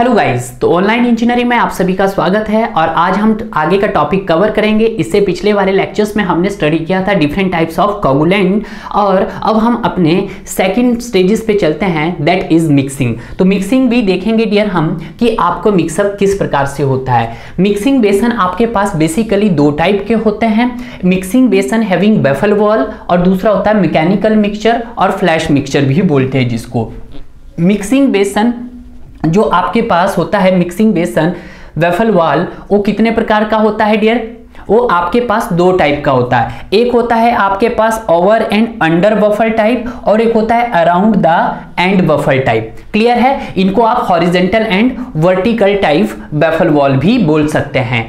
Hello guys, तो online engineering में आप सभी का स्वागत है। और आज हम आगे का टॉपिक कवर करेंगे। इससे पिछले वाले लेक्चर्स में हमने स्टडी किया था डिफरेंट टाइप्स ऑफ कोगुलेंट, और अब हम अपने सेकंड स्टेजेस पे चलते हैं, दैट इज मिक्सिंग। तो मिक्सिंग भी देखेंगे डियर हम कि आपको मिक्सअप किस प्रकार से होता है। मिक्सिंग बेसन आपके पास बेसिकली दो टाइप के होते हैं, mixing basin having baffle wall, और दूसरा होता है मैकेनिकल मिक्सचर और फ्लैश मिक्सचर भी बोलते हैं जिसको। मिक्सिंग बेसन जो आपके पास होता है, मिक्सिंग बेसन वेफल वाल, वो कितने प्रकार का होता है डियर? वो आपके पास दो टाइप का होता है। एक होता है आपके पास over and under baffle type, और एक होता है around the end baffle type. Clear है? इनको आप horizontal and vertical type baffle wall भी बोल सकते हैं।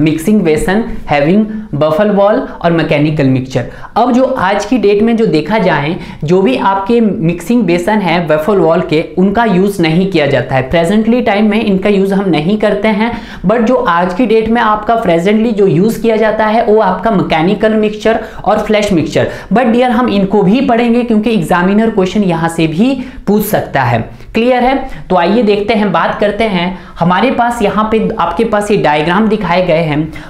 Mixing basin having baffle wall और मैकेनिकल मिक्सचर। अब जो आज की डेट में जो देखा जाए, जो भी आपके मिक्सिंग बेसन है बफल वॉल के, उनका यूज़ नहीं किया जाता है। प्रेजेंटली टाइम में इनका यूज़ हम नहीं करते हैं, बट जो आज की डेट में आपका प्रेजेंटली जो यूज़ किया जाता है वो आपका मैकेनिकल मिक्सचर और फ्लैश मिक्सचर। बट डियर हम इनको भी पढ़ेंगे क्योंकि एग्जामिनर क्वेश्चन यहाँ से भी पूछ सकता है। क्लियर है? तो आइए देखते हैं, बात करते हैं। हमारे पास यहाँ पे आपके पास ये डायग्राम दिखाए गए हैं,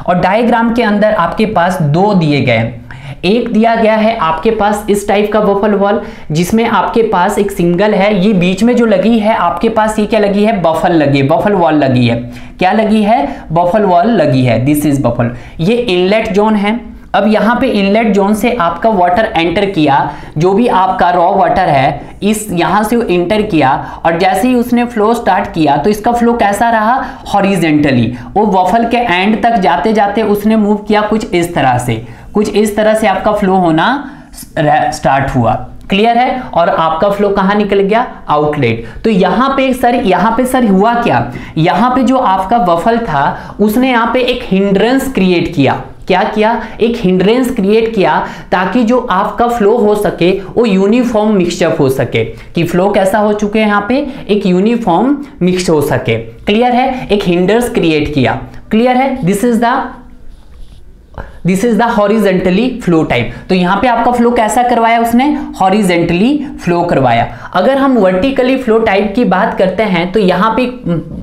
और डायग्राम के अंदर आपके पास दो दिए गए हैं। एक दिया गया है आपके पास इस टाइप का बफल वॉल, जिसमें आपके पास एक सिंगल है, ये बीच में जो लगी है आपके पास, ये क्या लगी है? बफल वॉल लगी है। क्या लगी है? बफल वॉल लगी है। This is baffle. ये इनलेट जोन है। अब यहाँ पे इनलेट जोन से आपका वाटर एंटर किया, जो भी आपका रॉ वाटर है, इस यहाँ से वो एंटर किया, और जैसे ही उसने फ्लो स्टार्ट किया तो इसका फ्लो कैसा रहा? हॉरिजेंटली। वो वॉफल के एंड तक जाते जाते उसने मूव किया कुछ इस तरह से, आपका फ्लो होना स्टार्ट हुआ। क्लियर है? और आपका फ्लो कहाँ निकल गया? आउटलेट। तो यहाँ पे सर हुआ क्या? यहाँ पे जो आपका वॉफल था उसने यहाँ पे एक हिंड्रेंस क्रिएट किया। क्या किया? एक हिंड्रेंस क्रिएट किया, ताकि जो आपका फ्लो हो सके वो यूनिफॉर्म मिक्सअप हो सके, कि फ्लो कैसा हो चुके हैं यहाँ पे, एक यूनिफॉर्म मिक्स हो सके। क्लियर है? एक हिंड्रेंस क्रिएट किया। क्लियर है? This is the horizontally flow type. तो यहाँ पे आपका फ्लो कैसा करवाया उसने? हॉरिजेंटली फ्लो करवाया। अगर हम वर्टिकली फ्लो टाइप की बात करते हैं तो यहाँ पे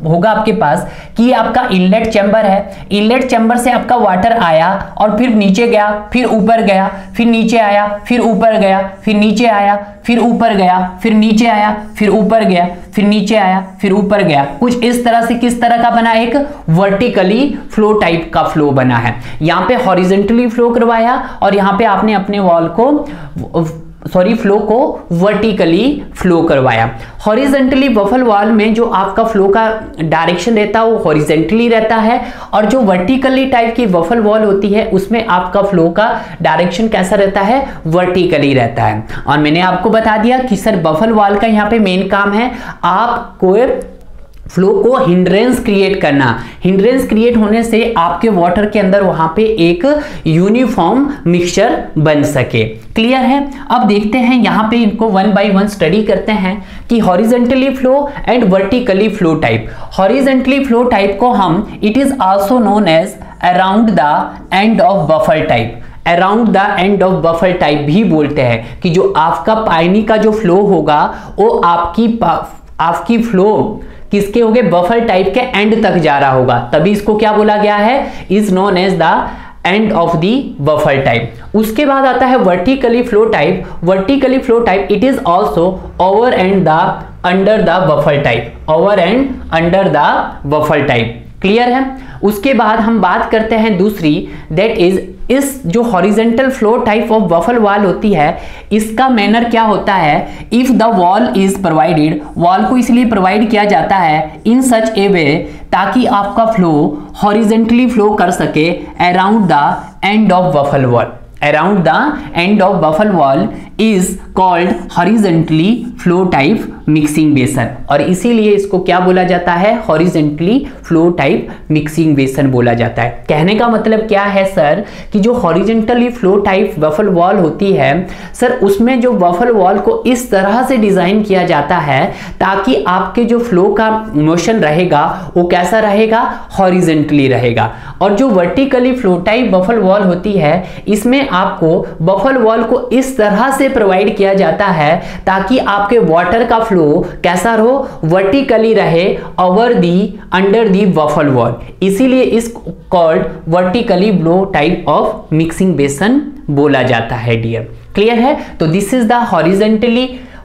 होगा आपके पास कि आपका इनलेट चैम्बर है। इनलेट चैम्बर से आपका वाटर आया और फिर नीचे गया, फिर ऊपर गया, फिर नीचे आया, फिर ऊपर गया, फिर नीचे आया, फिर ऊपर गया, फिर नीचे आया, फिर ऊपर गया, फिर नीचे आया, फिर ऊपर गया। कुछ इस तरह से किस तरह का बना? एक वर्टिकली फ्लो टाइप का फ्लो बना है। यहाँ पे हॉरिजेंटली फ्लो करवाया, और यहाँ पे आपने अपने वॉल को फ्लो को वर्टिकली फ्लो करवाया। हॉरिजेंटली बफल वॉल में जो आपका फ्लो का डायरेक्शन रहता है वो हॉरिजेंटली रहता है, और जो वर्टिकली टाइप की बफल वॉल होती है उसमें आपका फ्लो का डायरेक्शन कैसा रहता है? वर्टिकली रहता है। और मैंने आपको बता दिया कि सर बफल वॉल का यहाँ पे मेन काम है आपको फ्लो को हिंड्रेंस क्रिएट करना। हिंड्रेंस क्रिएट होने से आपके वाटर के अंदर वहां पे एक यूनिफॉर्म मिक्सचर बन सके। क्लियर है? अब देखते हैं, यहाँ पे इनको वन बाय वन स्टडी करते हैं कि horizontally flow and vertically flow type. Horizontally flow type को हम, it is also known as around the end of baffle type, around the end of baffle type भी बोलते हैं, कि जो आपका पानी का जो फ्लो होगा वो आपकी फ्लो किसके हो गए? बफल टाइप के एंड तक जा रहा होगा, तभी इसको क्या बोला गया है? Is known as the end of the baffle type. उसके बाद आता है vertically flow type. Vertically flow type it is also over and the under the baffle type, over and under the baffle type. Clear है? उसके बाद हम बात करते हैं दूसरी, दैट इज, इस जो horizontal flow type of baffle wall होती है, इसका मैनर क्या होता है? If the wall is provided, wall को इसलिए प्रोवाइड किया जाता है इन सच ए वे, ताकि आपका फ्लो हॉरिजेंटली फ्लो कर सके around the end of baffle wall. Around the end of baffle wall is called horizontally flow type mixing basin, और इसीलिए इसको क्या बोला जाता है? Horizontally flow type mixing basin बोला जाता है। कहने का मतलब क्या है सर, कि जो horizontally flow type baffle wall होती है सर, उसमें जो बफल वॉल को इस तरह से डिजाइन किया जाता है ताकि आपके जो फ्लो का मोशन रहेगा वो कैसा रहेगा? हॉरिजेंटली रहेगा। और जो vertically flow type baffle wall होती है, इसमें आपको बफल वॉल को इस तरह से से प्रोवाइड किया जाता है ताकि आपके वाटर का फ्लो कैसा रहो, वर्टिकली रहे over the under the baffle wall, इसीलिए is called vertically flow type of mixing basin बोला जाता है डियर। क्लियर है? तो this is the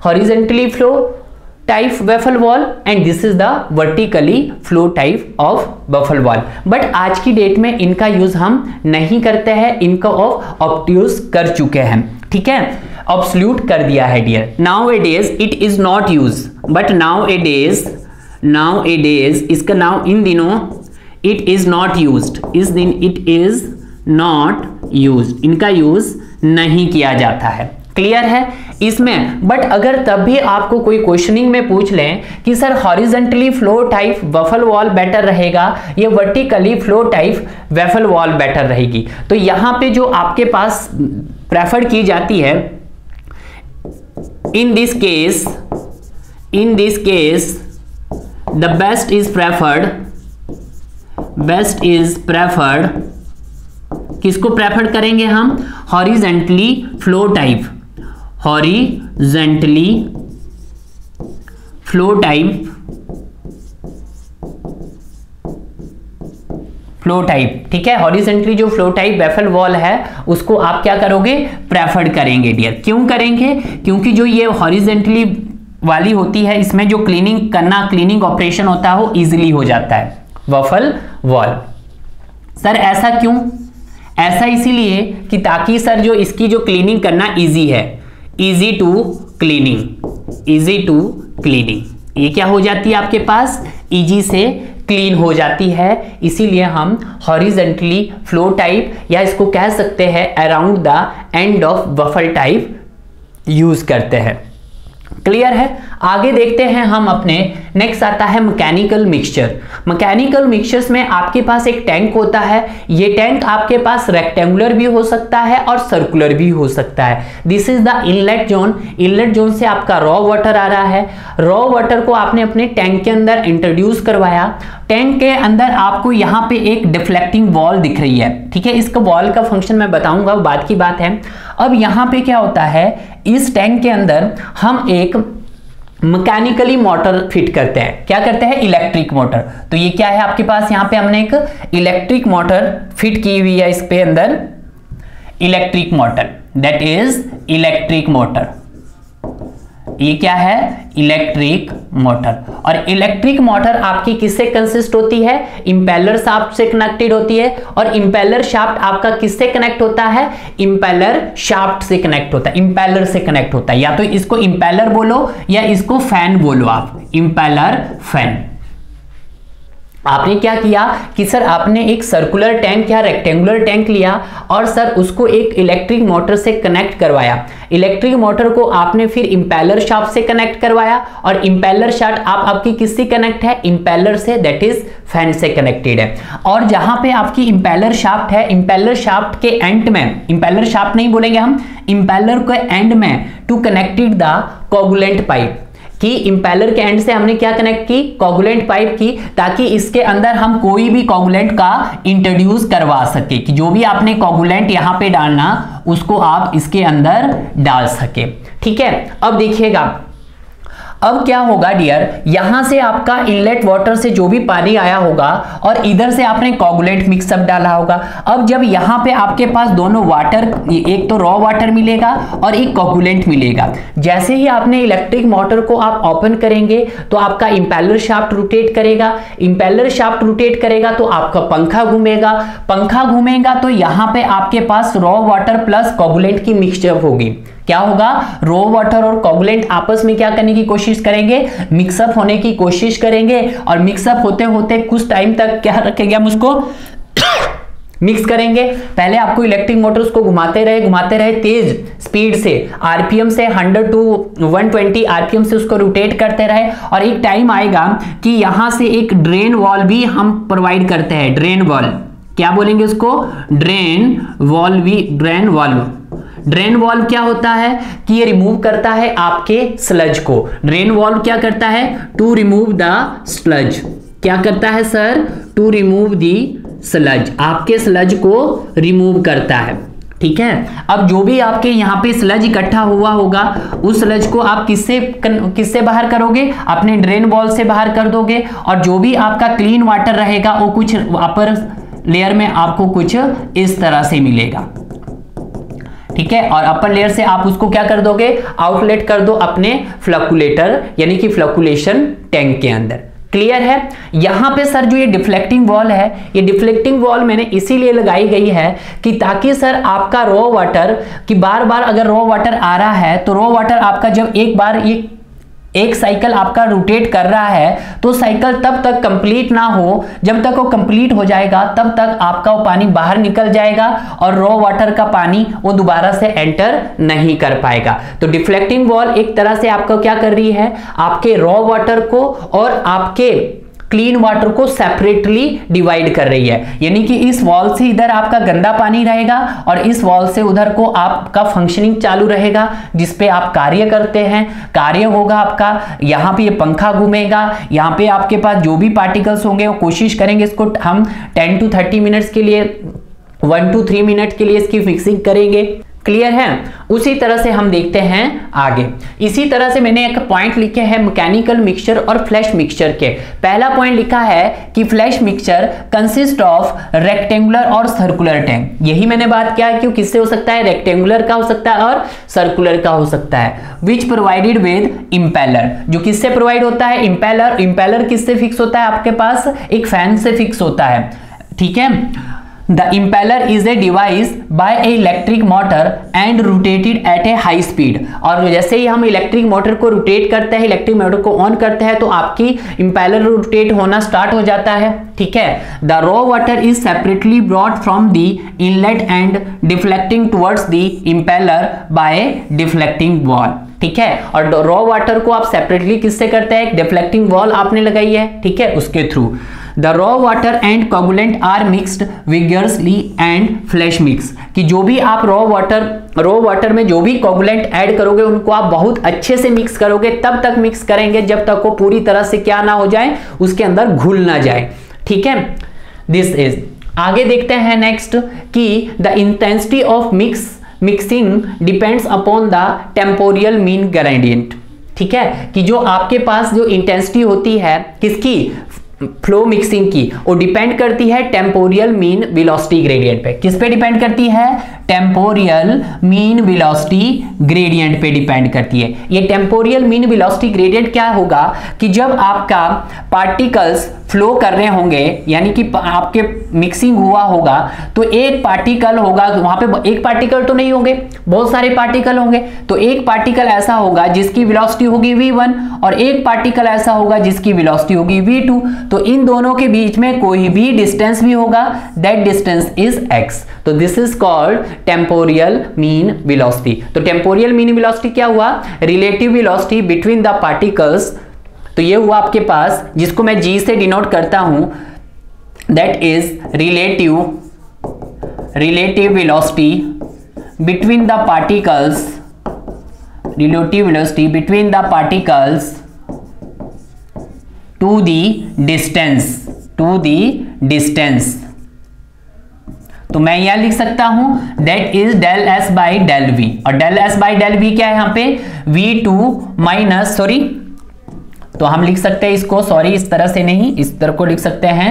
horizontally flow type baffle wall and this is the vertically flow type of baffle wall. But आज की date में इनका यूज हम नहीं करते हैं, इनका ऑफ ऑब्ट्यूज कर चुके हैं, ठीक है, ऑब्सोल्यूट कर दिया है dear. Nowadays it is not use, but nowadays इसका नाम इन दिनों इट इज नॉट यूज, इस दिन इट इज नॉट यूज, इनका यूज नहीं किया जाता है। क्लियर है इसमें? बट अगर तब भी आपको कोई क्वेश्चनिंग में पूछ लें कि sir horizontally flow type baffle wall better रहेगा या vertically flow type baffle wall better रहेगी, तो यहाँ पे जो आपके पास प्रेफर की जाती है in this case the best is preferred किसको प्रेफर करेंगे हम? हॉरिजेंटली फ्लो टाइप ठीक है, हॉरिजेंटली जो फ्लो टाइप वॉफल वॉल है उसको आप क्या करोगे? प्रेफर्ड करेंगे डियर। क्यों करेंगे? क्योंकि जो ये हॉरिजेंटली वाली होती है इसमें जो क्लीनिंग ऑपरेशन होता है वो इजीली हो जाता है वॉफल वॉल। सर ऐसा क्यों? ऐसा इसीलिए कि ताकि सर जो इसकी जो क्लीनिंग करना इजी है, इजी टू क्लीनिंग ये क्या हो जाती है आपके पास? इजी से क्लीन हो जाती है, इसीलिए हम हॉरिजेंटली फ्लो टाइप या इसको कह सकते हैं around the end of baffle type use करते हैं। क्लियर है? आगे देखते हैं हम अपने। नेक्स्ट आता है मैकेनिकल मिक्सचर। मैकेनिकल मिक्सचर्स में आपके पास एक टैंक होता है, ये टैंक आपके पास रेक्टेंगुलर भी हो सकता है और सर्कुलर भी हो सकता है। This is the inlet zone. Inlet zone से आपका रॉ वाटर आ रहा है, रॉ वाटर को आपने अपने टैंक के अंदर इंट्रोड्यूस करवाया, टैंक के अंदर आपको यहाँ पे एक डिफ्लेक्टिंग वॉल दिख रही है, ठीक है, इसका वॉल का फंक्शन मैं बताऊंगा, बाद की बात है। अब यहाँ पे क्या होता है, इस टैंक के अंदर हम एक मैकेनिकली मोटर फिट करते हैं, क्या करते हैं? Electric motor. तो ये क्या है आपके पास, यहाँ पे हमने एक इलेक्ट्रिक मोटर फिट की हुई है, इसके अंदर electric motor, that is electric motor, ये क्या है? Electric motor. और इलेक्ट्रिक मोटर आपकी किससे कंसिस्ट होती है? इंपेलर शाफ्ट से कनेक्टेड होती है। और इंपेलर शाफ्ट आपका किससे कनेक्ट होता है? इंपेलर शाफ्ट से कनेक्ट होता है, इंपेलर से कनेक्ट होता है। या तो इसको इंपेलर बोलो या इसको फैन बोलो आप, इंपेलर फैन। आपने क्या किया कि सर आपने एक सर्कुलर टैंक या रेक्टेंगुलर टैंक लिया और सर उसको एक इलेक्ट्रिक मोटर से कनेक्ट करवाया, इलेक्ट्रिक मोटर को आपने फिर इंपेलर शाफ्ट से कनेक्ट करवाया और इंपेलर शाफ्ट आपकी किससे कनेक्ट है? इंपेलर से, दैट इज फैन से कनेक्टेड है। और जहां पे आपकी इंपेलर शाफ्ट है, इंपेलर शाफ्ट के एंड में, इंपेलर शाफ्ट नहीं बोलेंगे हम, इंपेलर के एंड में to connected the coagulant pipe, कि इंपेलर के एंड से हमने क्या कनेक्ट की? कोगुलेंट पाइप की, ताकि इसके अंदर हम कोई भी कोगुलेंट का इंट्रोड्यूस करवा सके, कि जो भी आपने कोगुलेंट यहाँ पे डालना उसको आप इसके अंदर डाल सके, ठीक है। अब देखिएगा अब क्या होगा डियर, यहाँ से आपका इनलेट वाटर से जो भी पानी आया होगा और इधर से आपने कोगुलेंट मिक्सअप डाला होगा। अब जब यहाँ पे आपके पास दोनों वाटर, एक तो रॉ वाटर मिलेगा और एक कोगुलेंट मिलेगा, जैसे ही आपने इलेक्ट्रिक मोटर को आप ओपन करेंगे तो आपका इंपेलर शाफ्ट रोटेट करेगा, इंपेलर शाफ्ट रोटेट करेगा तो आपका पंखा घूमेगा, पंखा घूमेगा तो यहाँ पे आपके पास रॉ वाटर प्लस कोगुलेंट की मिक्सअप होगी। क्या होगा? रॉ वाटर और कोगुलेंट आपस में क्या करने की कोशिश करेंगे? मिक्सअप होने की कोशिश करेंगे, और मिक्सअप होते होते कुछ टाइम तक क्या रखेंगे हम उसको? मिक्स करेंगे। पहले आपको इलेक्ट्रिक मोटर्स को घुमाते रहे तेज स्पीड से, आरपीएम से 100 टू 120 आरपीएम से उसको रोटेट करते रहे, और एक टाइम आएगा कि यहाँ से एक ड्रेन वॉल भी हम प्रोवाइड करते हैं, ड्रेन वॉल, क्या बोलेंगे उसको? ड्रेन वॉल भी, ड्रेन वॉल। ड्रेन वॉल्व क्या होता है कि ये रिमूव करता है आपके स्लज को, ड्रेन वॉल्व क्या करता है? टू रिमूव द स्लज, क्या करता है sir? To remove the sludge, आपके स्लज को रिमूव करता है, ठीक है। अब जो भी आपके यहाँ पे स्लज इकट्ठा हुआ होगा उस स्लज को आप किससे बाहर करोगे, अपने ड्रेन वॉल से बाहर कर दोगे, और जो भी आपका क्लीन वाटर रहेगा वो कुछ अपर लेयर में आपको कुछ इस तरह से मिलेगा, ठीक है। और अपर लेयर से आप उसको क्या कर दोगे, आउटलेट कर दो अपने फ्लक्लेटर यानी कि फ्लक्लेशन टैंक के अंदर। क्लियर है। यहाँ पे सर जो ये डिफ्लेक्टिंग वॉल है, ये डिफ्लेक्टिंग वॉल मैंने इसीलिए लगाई गई है कि ताकि सर आपका रॉ वाटर कि बार बार अगर रॉ वाटर आ रहा है तो रॉ वाटर आपका जब एक बार ये एक साइकिल आपका रोटेट कर रहा है तो साइकिल तब तक कंप्लीट ना हो, जब तक वो कंप्लीट हो जाएगा तब तक आपका वो पानी बाहर निकल जाएगा और रॉ वाटर का पानी वो दोबारा से एंटर नहीं कर पाएगा। तो डिफ्लेक्टिंग वॉल एक तरह से आपका क्या कर रही है, आपके रॉ वाटर को और आपके क्लीन वाटर को सेपरेटली डिवाइड कर रही है, यानी कि इस वॉल से इधर आपका गंदा पानी रहेगा और इस वॉल से उधर को आपका फंक्शनिंग चालू रहेगा जिस पे आप कार्य करते हैं, कार्य होगा आपका। यहाँ पे ये पंखा घूमेगा, यहाँ पे आपके पास जो भी पार्टिकल्स होंगे वो कोशिश करेंगे इसको हम 10 to 30 मिनट्स के लिए, 1 to 3 मिनट के लिए इसकी फिक्सिंग करेंगे। क्लियर है। उसी तरह से हम देखते हैं आगे। इसी तरह से मैंने एक पॉइंट लिखे हैं मैकेनिकल मिक्सचर और फ्लैश मिक्सचर के। पहला पॉइंट लिखा है कि flash mixture consist of rectangular और सर्कुलर टैंक। यही मैंने बात किया है कि किससे हो सकता है, रेक्टेंगुलर का हो सकता है और सर्कुलर का हो सकता है। विच प्रोवाइडेड विद इम्पेलर, जो किससे प्रोवाइड होता है, इम्पेलर। इम्पेलर किससे फिक्स होता है, आपके पास एक फैन से फिक्स होता है, ठीक है। The impeller is a device by a electric motor and rotated at a high speed। और जैसे ही हम इलेक्ट्रिक मोटर को रोटेट करते हैं, इलेक्ट्रिक मोटर को ऑन करते हैं तो आपकी इम्पेलर रोटेट होना स्टार्ट हो जाता है, ठीक है। The raw water is separately brought from the inlet and deflecting towards the impeller by a deflecting wall, ठीक है। और raw water को आप सेपरेटली किससे करते हैं, एक डिफ्लेक्टिंग वॉल आपने लगाई है, ठीक है, उसके through. The raw water and coagulant are mixed vigorously and flash mix, कि जो भी आप raw water में जो भी coagulant ऐड करोगे उनको आप बहुत अच्छे से मिक्स करोगे, तब तक मिक्स करेंगे जब तक वो पूरी तरह से क्या ना हो जाए, उसके अंदर घुल ना जाए, ठीक है। This is. आगे देखते हैं नेक्स्ट कि the intensity of mixing depends upon the temporal mean gradient, ठीक है, कि जो आपके पास जो इंटेंसिटी होती है किसकी, फ्लो मिक्सिंग की, वो डिपेंड करती है टेम्पोरियल मीन वेलोसिटी ग्रेडियंट पे। किस पे डिपेंड करती है, टेम्पोरियल मीन वेलोसिटी ग्रेडियंट पे डिपेंड करती है। ये टेम्पोरियल मीन वेलोसिटी ग्रेडियंट क्या होगा कि जब आपका पार्टिकल्स फ्लो कर रहे होंगे, यानी कि आपके मिक्सिंग हुआ होगा तो एक पार्टिकल होगा, वहाँ पे एक पार्टिकल तो नहीं होंगे, बहुत सारे पार्टिकल होंगे, तो एक पार्टिकल ऐसा होगा जिसकी वेलोसिटी होगी v1 और एक पार्टिकल ऐसा होगा जिसकी वेलोसिटी होगी v2, तो इन दोनों के बीच में कोई भी डिस्टेंस भी होगा, दैट डिस्टेंस इज x। तो this is called temporal mean velocity. तो टेम्पोरियल मीन वेलोसिटी क्या हुआ, relative velocity between the particles. तो ये हुआ आपके पास, जिसको मैं जी से डिनोट करता हूं, that is relative velocity between the particles, relative velocity between the particles to the distance, तो मैं यह लिख सकता हूं that is del S by del V. और del S by del V क्या है यहाँ पे, तो हम लिख सकते हैं इसको, सॉरी इस तरह से नहीं, इस तरह को लिख सकते हैं,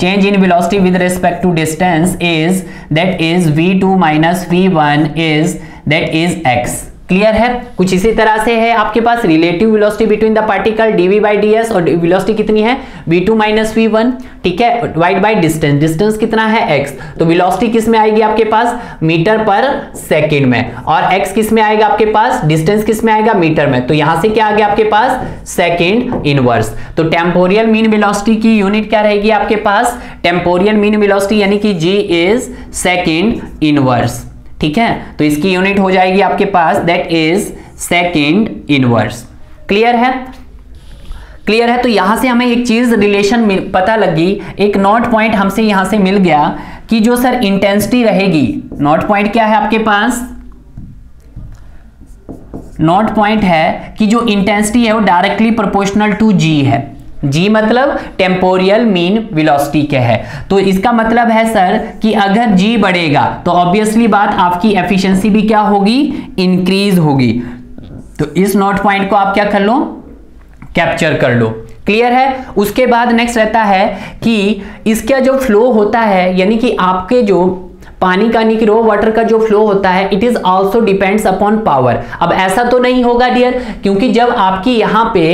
change in velocity with respect to distance is that is v2 minus v1 is that is x। Clear है। कुछ इसी तरह से है आपके पास relative velocity between the particle dv by ds, और वेलोसिटी कितनी है v2 माइनस v1, ठीक है, डिवाइड बाई डिस्टेंस, डिस्टेंस कितना है x। तो वेलोसिटी किस में आएगी आपके पास, मीटर पर सेकंड में, और x किस में आएगा आपके पास, डिस्टेंस किस में आएगा, मीटर में। तो यहां से क्या आ गया आपके पास, सेकंड इनवर्स। तो टेम्पोरियल मीन वेलोसिटी की यूनिट क्या रहेगी आपके पास, टेम्पोरियल मीन वेलोसिटी, यानी कि g इज सेकंड इनवर्स, ठीक है। तो इसकी यूनिट हो जाएगी आपके पास that is second inverse. Clear है। क्लियर है। तो यहां से हमें एक चीज रिलेशन पता लगी, एक नॉट पॉइंट हमसे यहां से मिल गया कि जो सर इंटेंसिटी रहेगी, नॉट पॉइंट क्या है आपके पास, नॉट पॉइंट है कि जो इंटेंसिटी है वो डायरेक्टली प्रोपोर्शनल टू जी है, जी मतलब टेम्पोरियल मीन वेलोसिटी के है। तो इसका मतलब है सर कि अगर जी बढ़ेगा तो ऑब्वियसली बात आपकी एफिशिएंसी भी क्या होगी, इंक्रीज होगी। तो इस नोट पॉइंट को आप क्या कर लो, कैप्चर कर लो। क्लियर है। उसके बाद नेक्स्ट रहता है कि इसका जो फ्लो होता है यानी कि आपके जो पानी का यानी कि रो वाटर का जो फ्लो होता है it is also depends upon power. अब ऐसा तो नहीं होगा डियर, क्योंकि जब आपकी यहाँ पे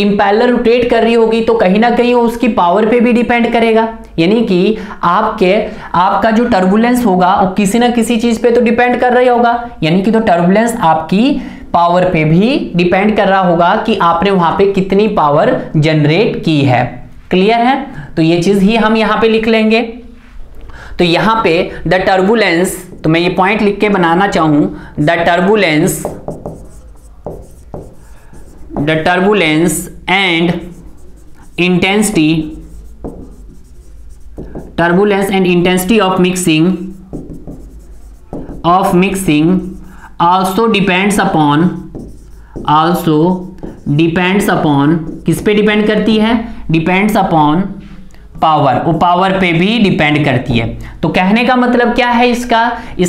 इम्पैलर रोटेट कर रही होगी तो कहीं ना कहीं उसकी पावर पे भी डिपेंड करेगा, यानी कि आपका जो टर्बुलेंस होगा वो किसी ना किसी चीज पे तो डिपेंड कर रही होगा, यानी कि तो टर्बुलेंस आपकी पावर पे भी डिपेंड कर रहा होगा कि आपने वहां पे कितनी पावर जनरेट की है। क्लियर है। तो ये चीज ही हम यहां पे लिख लेंगे। तो यहां पे द टर्बुलेंस, तो मैं ये पॉइंट लिख के बनाना चाहूं, the turbulence and intensity, of mixing also depends upon किस पे डिपेंड करती है, डिपेंड्स अपॉन पावर, वो पावर पे भी डिपेंड करती है। तो कहने का मतलब क्या है इसका,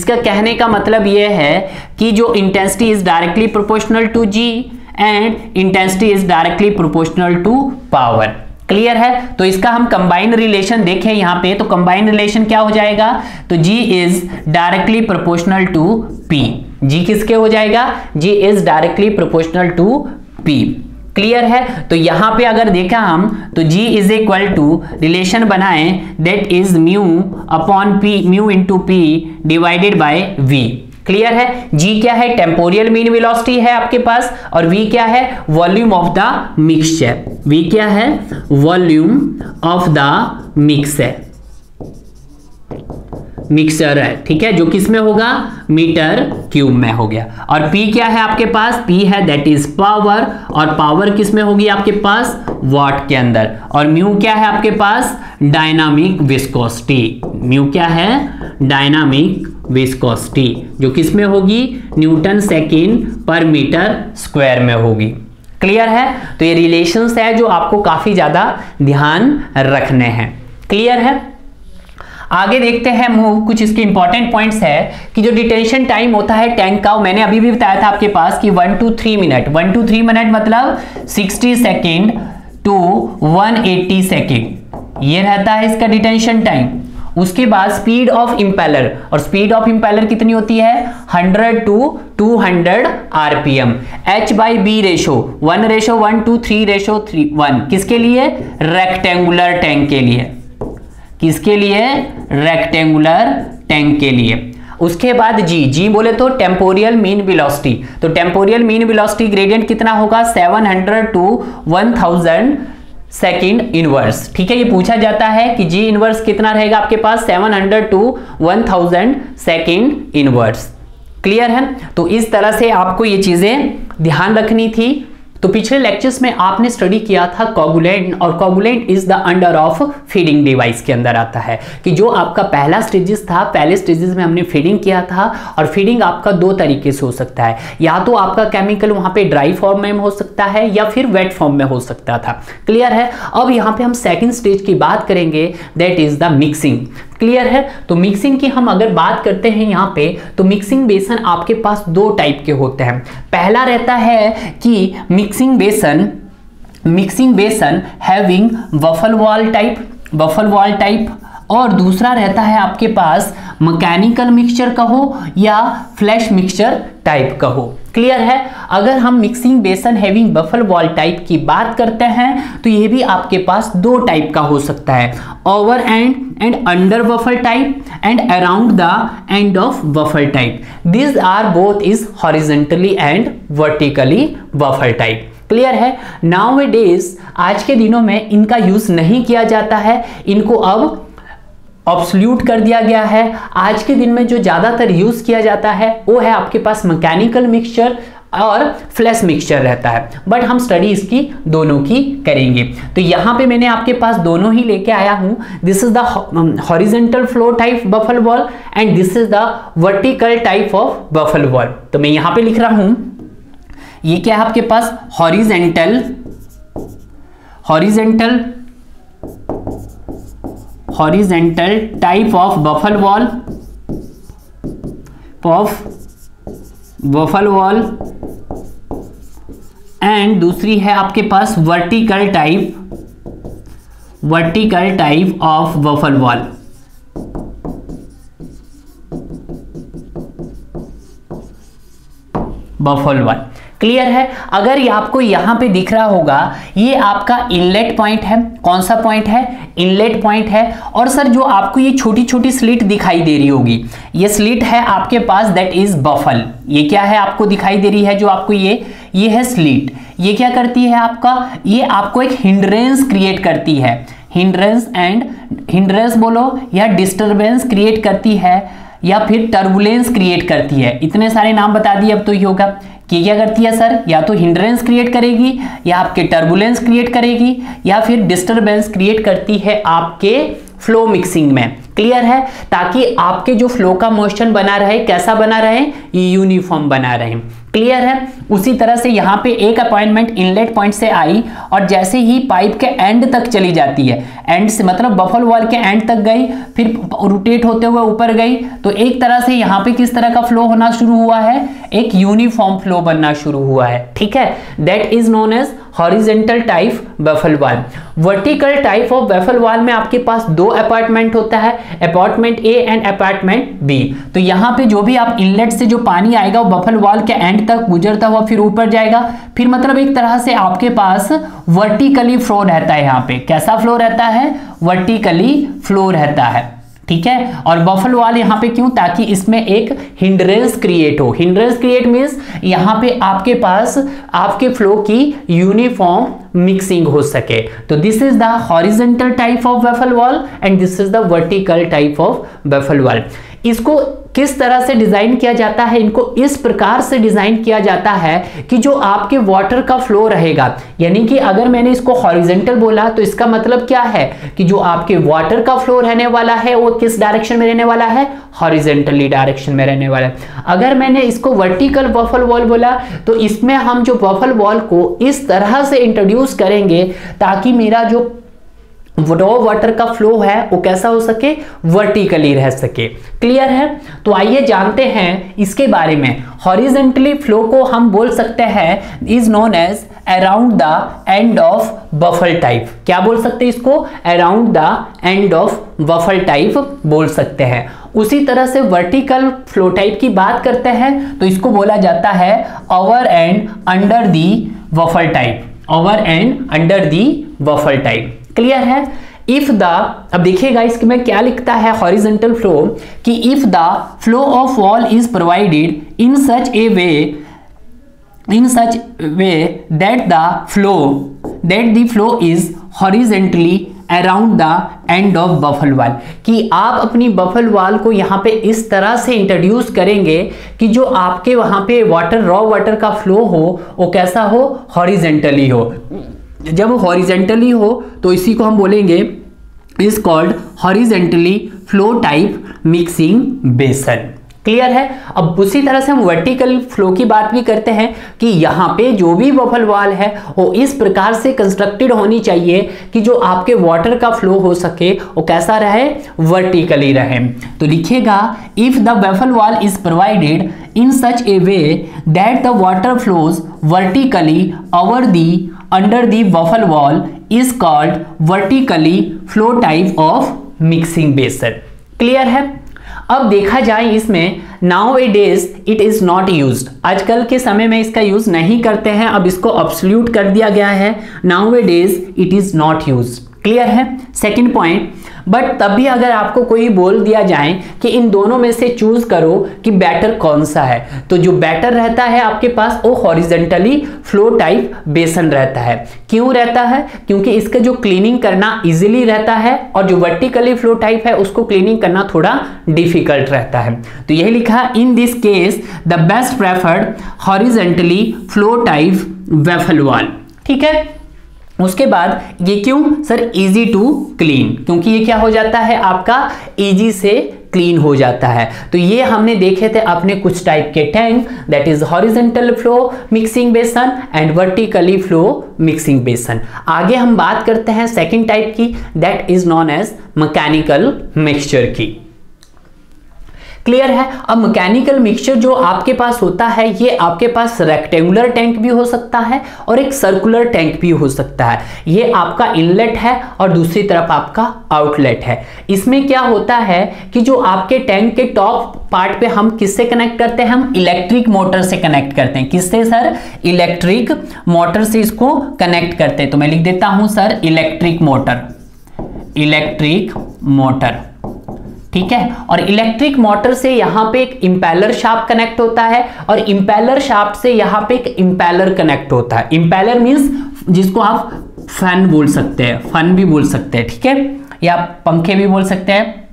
कहने का मतलब ये है कि जो intensity is directly proportional to G and intensity is directly proportional to power. Clear है। तो इसका हम कंबाइंड रिलेशन देखें यहाँ पे, तो कंबाइंड रिलेशन क्या हो जाएगा, तो G is directly proportional to P। G किसके हो जाएगा, G is directly proportional to P। Clear है। तो यहाँ पे अगर देखा हम तो G is equal to relation बनाएं that is mu upon P, mu into P divided by V। Clear है। G क्या है, टेम्पोरियल मीन वेलोसिटी है आपके पास, और V क्या है, वॉल्यूम ऑफ द मिक्स है। V क्या है, वॉल्यूम ऑफ द मिक्स है, मिक्सचर है, ठीक है, जो किस में होगा, मीटर क्यूब में हो गया। और P क्या है आपके पास, P है दैट इज पावर, और पावर किस में होगी आपके पास, वाट के अंदर। और म्यू क्या है आपके पास, डायनामिक विस्कोसिटी, म्यू क्या है, डायनामिक विस्कोसिटी, जो किस में होगी, newton second per metre square में होगी। क्लियर है। तो ये रिलेशंस है जो आपको काफी ज्यादा ध्यान रखने हैं। क्लियर है। आगे देखते हैं मूव, कुछ इसके इंपॉर्टेंट पॉइंट्स है कि जो डिटेंशन टाइम होता है टैंक का, मैंने अभी भी बताया था आपके पास कि 1 to 3 मिनट, 1 to 3 मिनट मतलब 60 सेकेंड to 180 सेकेंड, ये रहता है इसका डिटेंशन टाइम। उसके बाद स्पीड ऑफ इंपेलर, और स्पीड ऑफ इंपेलर कितनी होती है, 100 to 200 RPM। H/B रेशो 1:1, 2:3:1 किसके लिए, रेक्टेंगुलर टैंक के लिए, उसके बाद जी बोले तो टेम्पोरियल मीन वेलोसिटी, तो टेम्पोरियल मीन वेलोसिटी ग्रेडियंट कितना होगा, 700 to 1000 सेकेंड इनवर्स। ठीक है, ये पूछा जाता है कि जी इनवर्स कितना रहेगा आपके पास, 700 to 1000 सेकेंड इनवर्स। क्लियर है। तो इस तरह से आपको ये चीजें ध्यान रखनी थी। तो पिछले लेक्चर्स में आपने स्टडी किया था कोगुलेंट, और coagulant is the under of feeding device के अंदर आता है कि जो आपका पहला स्टेजेस था, पहले स्टेजेस में हमने फीडिंग किया था। और फीडिंग आपका दो तरीके से हो सकता है, या तो आपका केमिकल वहाँ पे ड्राई फॉर्म में हो सकता है या फिर वेट फॉर्म में हो सकता था। क्लियर है। अब यहाँ पे हम सेकेंड स्टेज की बात करेंगे that is the mixing. Clear है। तो मिक्सिंग की हम अगर बात करते हैं यहाँ पे, तो मिक्सिंग बेसन आपके पास दो टाइप के होते हैं। पहला रहता है कि mixing basin having baffle wall type, और दूसरा रहता है आपके पास मैकेनिकल मिक्सचर का हो या फ्लैश मिक्सचर टाइप का हो। क्लियर है। अगर हम mixing basin having baffle wall type की बात करते हैं तो ये भी आपके पास दो टाइप का हो सकता है, over and and under baffle type and around the end of baffle type. This are both is horizontally and vertically baffle type. Clear है। नाउअडेज आज के दिनों में इनका यूज नहीं किया जाता है, इनको अब ऑब्सोल्यूट कर दिया गया है। आज के दिन में जो ज़्यादातर यूज़ किया जाता है वो है आपके पास मैकेनिकल मिक्सचर और फ्लैश मिक्सचर रहता है, बट हम स्टडी इसकी दोनों की करेंगे। तो यहाँ पे मैंने आपके पास दोनों ही लेके आया हूँ। This is the horizontal flow type baffle wall and this is the vertical type of baffle wall. तो मैं यहाँ पे लिख रहा हूँ, ये क्या है आपके पास, horizontal horizontal type of baffle wall and दूसरी है आपके पास vertical type of baffle wall. Baffle wall clear है। अगर ये आपको यहाँ पे दिख रहा होगा, ये आपका इनलेट पॉइंट है। कौन सा पॉइंट है? इनलेट पॉइंट है। और सर जो आपको ये छोटी छोटी स्लिट दिखाई दे रही होगी, ये स्लिट है आपके पास, दैट इज बफल। ये क्या है आपको दिखाई दे रही है जो आपको ये है स्लिट। ये क्या करती है आपका, ये आपको एक हिंड्रेंस क्रिएट करती है। हिंड्रेंस बोलो या डिस्टर्बेंस क्रिएट करती है या फिर टर्बुलेंस क्रिएट करती है। इतने सारे नाम बता दिए, अब तो ये होगा कि क्या करती है सर, या तो हिंड्रेंस क्रिएट करेगी या आपके टर्बुलेंस क्रिएट करेगी या फिर डिस्टर्बेंस क्रिएट करती है आपके फ्लो मिक्सिंग में। क्लियर है, ताकि आपके जो फ्लो का मोशन बना रहे, कैसा बना रहे, यूनिफॉर्म बना रहे। क्लियर है। उसी तरह से यहाँ पे एक अपॉइंटमेंट इनलेट पॉइंट से आई और जैसे ही पाइप के एंड तक चली जाती है, एंड से मतलब बफल वॉल के एंड तक गई, फिर रोटेट होते हुए ऊपर गई, तो एक तरह से यहाँ पे किस तरह का फ्लो होना शुरू हुआ है, एक यूनिफॉर्म फ्लो बनना शुरू हुआ है। ठीक है, that is known as horizontal type baffle wall. Vertical type of baffle wall में आपके पास दो अपार्टमेंट होता है, apartment A and apartment B. तो यहाँ पे जो भी आप इनलेट से जो पानी आएगा वो बफल वॉल के एंड तक गुजरता हुआ फिर ऊपर जाएगा। फिर मतलब एक तरह से आपके पास वर्टिकली फ्लो रहता है। यहाँ पे कैसा फ्लो रहता है, वर्टिकली फ्लो रहता है। ठीक है, और बफल वॉल यहाँ पे क्यों, ताकि इसमें एक हिंड्रेंस क्रिएट हो। हिंड्रेंस क्रिएट मीन्स यहाँ पे आपके पास आपके फ्लो की यूनिफॉर्म मिक्सिंग हो सके। तो this is the horizontal type of baffle wall and this is the vertical type of baffle wall. इसको किस तरह से डिजाइन किया जाता है, इनको इस प्रकार से डिजाइन किया जाता है कि जो आपके वाटर का फ्लो रहेगा, यानी कि अगर मैंने इसको हॉरिजेंटल बोला तो इसका मतलब क्या है कि जो आपके वाटर का फ्लो रहने वाला है वो किस डायरेक्शन में रहने वाला है, हॉरिजेंटली डायरेक्शन में रहने वाला है। अगर मैंने इसको वर्टिकल बफल वॉल बोला तो इसमें हम जो बफल वॉल को इस तरह से इंट्रोड्यूस करेंगे ताकि मेरा जो रॉ वाटर का फ्लो है वो कैसा हो सके, वर्टिकली रह सके। क्लियर है। तो आइए जानते हैं इसके बारे में। हॉरिजेंटली फ्लो को हम बोल सकते हैं, is known as around the end of baffle type. क्या बोल सकते हैं इसको, around the end of baffle type बोल सकते हैं। उसी तरह से वर्टिकल फ्लो टाइप की बात करते हैं तो इसको बोला जाता है over and under the baffle type. Over and under the baffle type. Clear है। इफ द, अब देखिएगा इसके में क्या लिखता है हॉरिजेंटल फ्लो, कि if the flow of wall is provided in such a way that the flow is horizontally around the end of baffle wall, कि आप अपनी बफल वॉल को यहाँ पे इस तरह से इंट्रोड्यूस करेंगे कि जो आपके वहाँ पे वाटर, रॉ वाटर का फ्लो हो वो कैसा हो, हॉरिजेंटली हो। जब हॉरिजेंटली हो तो इसी को हम बोलेंगे, is called horizontally flow type mixing basin. Clear है। अब उसी तरह से हम वर्टिकल फ्लो की बात भी करते हैं कि यहाँ पे जो भी बफल वॉल है वो इस प्रकार से कंस्ट्रक्टेड होनी चाहिए कि जो आपके वाटर का फ्लो हो सके वो कैसा रहे, वर्टिकली रहे। तो लिखिएगा, if the baffle wall is provided in such a way that the water flows vertically over the under the baffle wall is called vertically flow type of mixing basin. Clear है। अब देखा जाए इसमें, nowadays it is not use, आजकल के समय में इसका यूज नहीं करते हैं, अब इसको अब्सोल्यूट कर दिया गया है, nowadays it is not use. Clear है। सेकेंड पॉइंट, बट तब भी अगर आपको कोई बोल दिया जाए कि इन दोनों में से चूज करो कि बैटर कौन सा है, तो जो बैटर रहता है आपके पास वो हॉरिजेंटली फ्लो टाइप बेसन रहता है। क्यों रहता है, क्योंकि इसका जो क्लीनिंग करना इजीली रहता है और जो वर्टिकली फ्लो टाइप है उसको क्लीनिंग करना थोड़ा डिफिकल्ट रहता है। तो यही लिखा, in this case the best preferred horizontally flow type baffle wall. ठीक है। उसके बाद ये क्यों सर, इजी टू क्लीन, क्योंकि ये क्या हो जाता है आपका, इजी से क्लीन हो जाता है। तो ये हमने देखे थे अपने कुछ टाइप के tank, that is horizontal flow mixing basin and vertically flow mixing basin. आगे हम बात करते हैं सेकेंड टाइप की, that is known as mechanical mixture की। क्लियर है। अब मैकेनिकल मिक्सचर जो आपके पास होता है, ये आपके पास रेक्टेंगुलर टैंक भी हो सकता है और एक सर्कुलर टैंक भी हो सकता है। ये आपका इनलेट है और दूसरी तरफ आपका आउटलेट है। इसमें क्या होता है कि जो आपके टैंक के टॉप पार्ट पे हम किससे कनेक्ट करते हैं, हम इलेक्ट्रिक मोटर से कनेक्ट करते हैं। किससे सर? इलेक्ट्रिक मोटर से इसको कनेक्ट करते हैं। तो मैं लिख देता हूं sir electric motor, electric motor, ठीक है। और इलेक्ट्रिक मोटर से यहाँ पे एक इम्पैलर शाफ्ट कनेक्ट होता है और इम्पैलर शाफ्ट से यहाँ पे एक इम्पैलर कनेक्ट होता है। इम्पैलर मीन्स जिसको आप फैन बोल सकते हैं, फैन भी बोल सकते हैं, ठीक है, या पंखे भी बोल सकते हैं,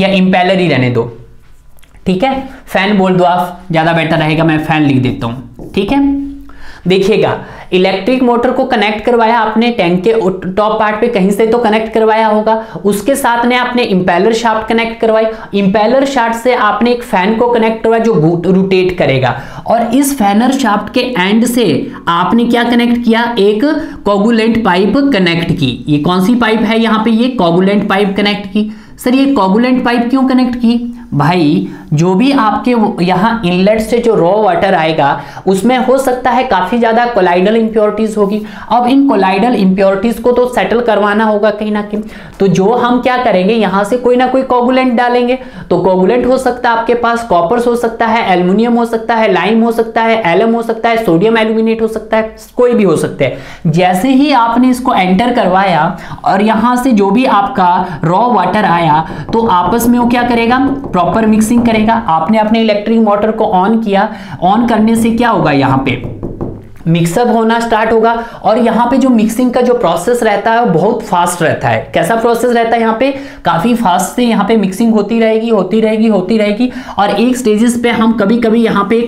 या इम्पैलर ही रहने दो, ठीक है, फैन बोल दो आप, ज़्यादा बेटर रहेगा, मैं फैन लिख देता हूँ, ठीक है। देखिएगा, इलेक्ट्रिक मोटर को कनेक्ट करवाया आपने टैंक के टॉप पार्ट पे, कहीं से तो कनेक्ट करवाया होगा, उसके साथ में आपने इम्पैलर शाफ्ट कनेक्ट करवाई, इम्पैलर शाफ्ट से आपने एक फैन को कनेक्ट करवाया जो रोटेट करेगा, और इस फैनर शाफ्ट के एंड से आपने क्या कनेक्ट किया, एक कोगुलेंट पाइप कनेक्ट की। ये कौन सी पाइप है यहाँ पे, ये कोगुलेंट पाइप कनेक्ट की। सर ये कोगुलेंट पाइप क्यों कनेक्ट की? भाई जो भी आपके यहाँ इनलेट से जो रॉ वाटर आएगा उसमें हो सकता है काफ़ी ज़्यादा कोलाइडल इम्प्योरिटीज़ होगी। अब इन कोलाइडल इम्प्योरिटीज़ को तो सेटल करवाना होगा कहीं ना कहीं, तो जो हम क्या करेंगे, यहाँ से कोई ना कोई कोगुलेंट डालेंगे। तो कोगुलेंट हो सकता है आपके पास कॉपर्स हो सकता है, एल्युमिनियम हो सकता है, लाइम हो सकता है, एलम हो सकता है, सोडियम एल्यूमिनेट हो सकता है, कोई भी हो सकता है। जैसे ही आपने इसको एंटर करवाया और यहाँ से जो भी आपका रॉ वाटर आया तो आपस में वो क्या करेगा, प्रॉपर मिक्सिंग करेगा। आपने अपने इलेक्ट्रिक मोटर को ऑन किया, ऑन करने से क्या होगा, यहाँ पे मिक्सअप होना स्टार्ट होगा और यहाँ पे जो मिक्सिंग का जो प्रोसेस रहता है वो बहुत फास्ट रहता है। कैसा प्रोसेस रहता है, यहाँ पे काफ़ी फास्ट से यहाँ पे मिक्सिंग होती रहेगी और एक स्टेजेस पे हम कभी कभी यहाँ पे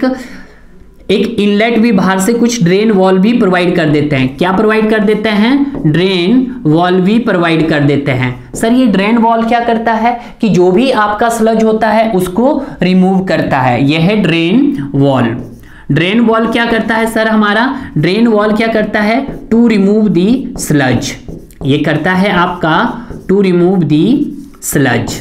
एक इनलेट भी, बाहर से कुछ ड्रेन वॉल भी प्रोवाइड कर देते हैं। क्या प्रोवाइड कर देते हैं, ड्रेन वॉल भी प्रोवाइड कर देते हैं। सर ये ड्रेन वॉल क्या करता है कि जो भी आपका स्लज होता है उसको रिमूव करता है, यह है ड्रेन वॉल। ड्रेन वॉल क्या करता है सर, हमारा ड्रेन वॉल क्या करता है, टू रिमूव दी स्लज, ये करता है आपका to remove the sludge.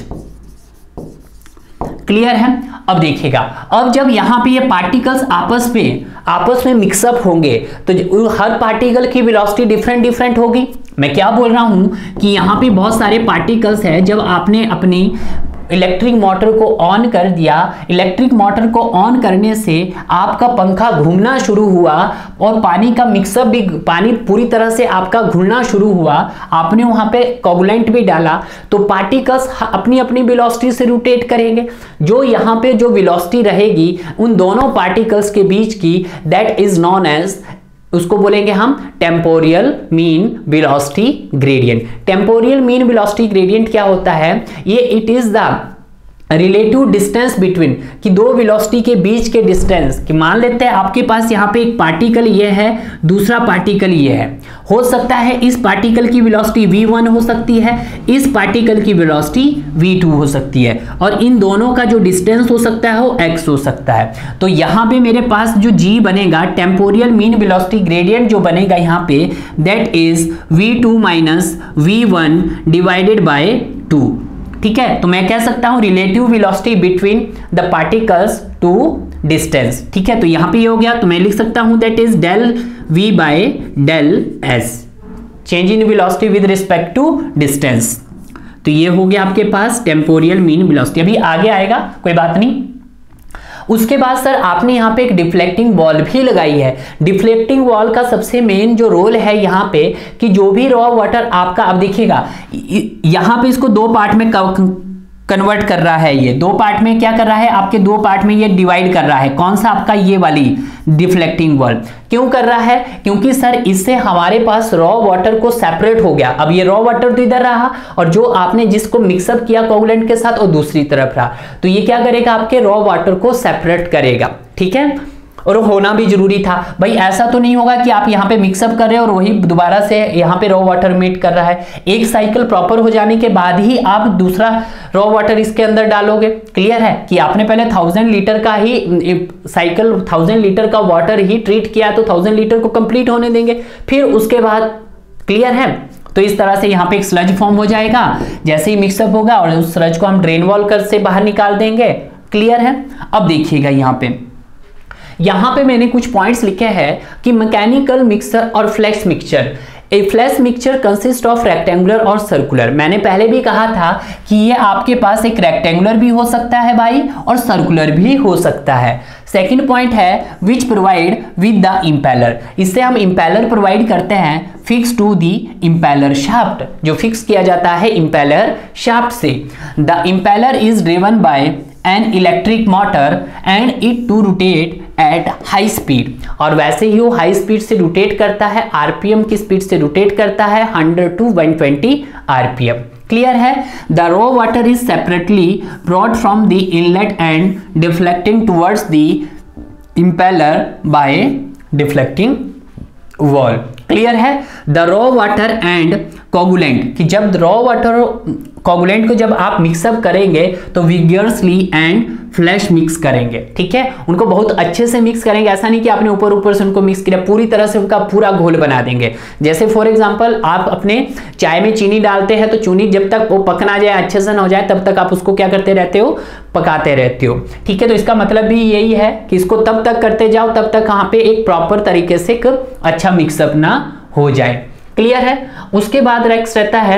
Clear है। अब देखिएगा, अब जब यहाँ पे ये पार्टिकल्स आपस में मिक्सअप होंगे तो हर पार्टिकल की वेलोसिटी डिफरेंट होगी। मैं क्या बोल रहा हूँ कि यहाँ पे बहुत सारे पार्टिकल्स हैं। जब आपने अपनी इलेक्ट्रिक मोटर को ऑन कर दिया, इलेक्ट्रिक मोटर को ऑन करने से आपका पंखा घूमना शुरू हुआ और पानी का मिक्सअप भी, पानी पूरी तरह से आपका घुलना शुरू हुआ, आपने वहाँ पे कोगुलेंट भी डाला, तो पार्टिकल्स अपनी अपनी वेलोसिटी से रोटेट करेंगे। जो यहाँ पे जो वेलोसिटी रहेगी उन दोनों पार्टिकल्स के बीच की, दैट इज नॉन एज, उसको बोलेंगे हम temporal mean velocity gradient. Temporal mean velocity gradient क्या होता है, ये it is the relative distance between, कि दो वेलोसिटी के बीच के डिस्टेंस, कि मान लेते हैं आपके पास यहाँ पे एक पार्टिकल ये है, दूसरा पार्टिकल ये है, हो सकता है इस पार्टिकल की वेलोसिटी v1 हो सकती है, इस पार्टिकल की वेलोसिटी v2 हो सकती है, और इन दोनों का जो डिस्टेंस हो सकता है वो x हो सकता है। तो यहाँ पे मेरे पास जो g बनेगा, टेम्पोरियल मीन वेलोसिटी ग्रेडियंट जो बनेगा यहाँ पे, that is v2 minus v1 divided by 2, ठीक है। तो मैं कह सकता हूँ relative velocity between the particles to distance, ठीक है। तो यहाँ पे ये हो गया, तो मैं लिख सकता हूँ that is del v by del s, change in velocity with respect to distance. तो ये हो गया आपके पास टेम्पोरियल मीन वेलोसिटी, अभी आगे आएगा, कोई बात नहीं। उसके बाद सर आपने यहाँ पे एक डिफ्लेक्टिंग बॉल भी लगाई है। डिफ्लेक्टिंग बॉल का सबसे मेन जो रोल है यहाँ पे, कि जो भी रॉ वाटर आपका, अब देखिएगा यहाँ पे इसको दो पार्ट में कन्वर्ट कर रहा है, ये दो पार्ट में क्या कर रहा है, आपके दो पार्ट में ये डिवाइड कर रहा है। कौन सा आपका, ये वाली डिफ्लेक्टिंग बॉल क्यों कर रहा है, क्योंकि सर इससे हमारे पास रॉ वाटर को सेपरेट हो गया। अब ये रॉ वाटर तो इधर रहा और जो आपने जिसको मिक्सअप किया कोगुलेंट के साथ और दूसरी तरफ रहा, तो ये क्या करेगा, आपके रॉ वाटर को सेपरेट करेगा, ठीक है। और होना भी जरूरी था भाई। ऐसा तो नहीं होगा कि आप यहाँ पे मिक्सअप कर रहे हो और वही दोबारा से यहाँ पे रॉ वाटर मेल्ट कर रहा है। एक साइकिल प्रॉपर हो जाने के बाद ही आप दूसरा रॉ वाटर इसके अंदर डालोगे। क्लियर है कि आपने पहले 1000 लीटर का ही साइकिल 1000 लीटर का वाटर ही ट्रीट किया तो 1000 लीटर को कंप्लीट होने देंगे, फिर उसके बाद क्लियर है। तो इस तरह से यहाँ पे एक स्लज फॉर्म हो जाएगा जैसे ही मिक्सअप होगा, और उस स्लज को हम ड्रेन वॉल कर से बाहर निकाल देंगे। क्लियर है। अब देखिएगा यहाँ पे मैंने कुछ पॉइंट्स लिखे हैं कि मैकेनिकल मिक्सर और flash mixer. A flash mixer consist of rectangular और सर्कुलर। मैंने पहले भी कहा था कि ये आपके पास एक रेक्टेंगुलर भी हो सकता है भाई और सर्कुलर भी हो सकता है। सेकंड पॉइंट है which provide with the impeller. इससे हम इम्पैलर प्रोवाइड करते हैं fix to the impeller shaft, जो फिक्स किया जाता है इम्पैलर शाफ्ट से। The impeller is driven by an electric motor and it to rotate at high speed. और वैसे ही वो हाई स्पीड से रोटेट करता है, आरपीएम की स्पीड से रोटेट करता है 100 टू 120 आरपीएम। क्लियर है। The raw water is separately brought from the inlet and deflecting towards the impeller by deflecting wall. Clear है। The raw water and coagulant, कि जब रॉ वाटर कोगुलेंट को जब आप मिक्सअप करेंगे तो विगर्सली एंड फ्लैश मिक्स करेंगे। ठीक है, उनको बहुत अच्छे से मिक्स करेंगे। ऐसा नहीं कि आपने ऊपर ऊपर से उनको मिक्स किया, पूरी तरह से उनका पूरा घोल बना देंगे। जैसे फॉर एग्जांपल आप अपने चाय में चीनी डालते हैं तो चीनी जब तक वो पकना जाए, अच्छे से ना हो जाए, तब तक आप उसको क्या करते रहते हो, पकाते रहते हो। ठीक है, तो इसका मतलब भी यही है कि इसको तब तक करते जाओ तब तक यहाँ पे एक प्रॉपर तरीके से एक अच्छा मिक्सअप ना हो जाए। क्लियर है। उसके बाद नेक्स्ट रहता है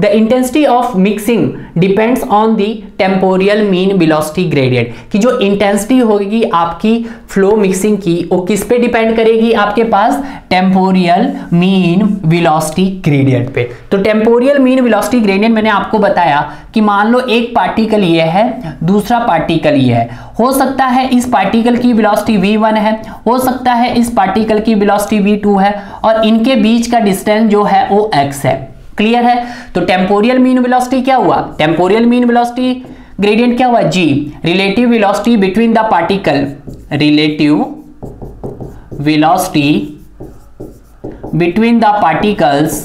the intensity of mixing depends on the temporal mean velocity gradient, कि जो इंटेंसिटी होगी आपकी फ्लो मिक्सिंग की वो किस पे डिपेंड करेगी, आपके पास टेम्पोरियल मीन वेलोसिटी ग्रेडियंट पे। तो टेम्पोरियल मीन वेलोसिटी ग्रेडियंट मैंने आपको बताया कि मान लो एक पार्टिकल ये है, दूसरा पार्टिकल ये है। हो सकता है इस पार्टिकल की वेलोसिटी v1 है, हो सकता है इस पार्टिकल की वेलोसिटी v2 है, और इनके बीच का डिस्टेंस जो है वो x है। क्लियर है। तो टेम्पोरियल मीन वेलोसिटी क्या हुआ, टेम्पोरियल मीन वेलोसिटी ग्रेडियंट क्या हुआ, G relative velocity between the particle, relative velocity between the particles,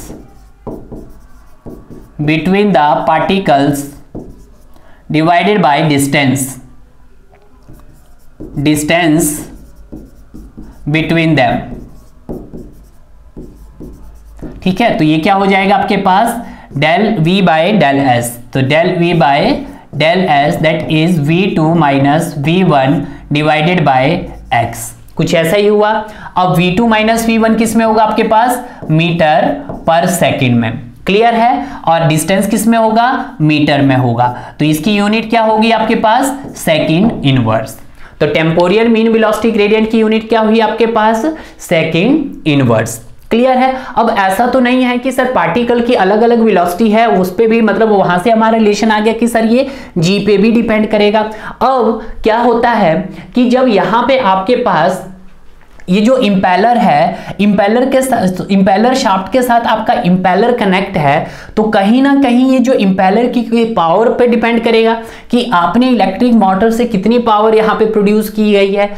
between the particles divided by distance, distance between them. ठीक है, तो ये क्या हो जाएगा आपके पास del v by del s। तो del v by del s that is v2 minus v1 divided by x। कुछ ऐसा ही हुआ। अब v2 माइनस v1 किस में होगा आपके पास, मीटर पर सेकंड में। क्लियर है। और डिस्टेंस किस में होगा, मीटर में होगा। तो इसकी यूनिट क्या होगी आपके पास, सेकंड इनवर्स। तो टेम्पोरियल मीन वेलोसिटी ग्रेडियंट की यूनिट क्या हुई आपके पास, सेकंड इनवर्स। क्लियर है। अब ऐसा तो नहीं है कि सर पार्टिकल की अलग अलग वेलोसिटी है उस पे भी, मतलब वहां से हमारा रिलेशन आ गया कि सर ये जी पे भी डिपेंड करेगा। अब क्या होता है कि जब यहाँ पे आपके पास ये जो इम्पैलर है, इम्पैलर शाफ्ट के साथ आपका इम्पैलर कनेक्ट है, तो कहीं ना कहीं ये जो इम्पैलर की पावर पे डिपेंड करेगा कि आपने इलेक्ट्रिक मोटर से कितनी पावर यहाँ पे प्रोड्यूस की गई है।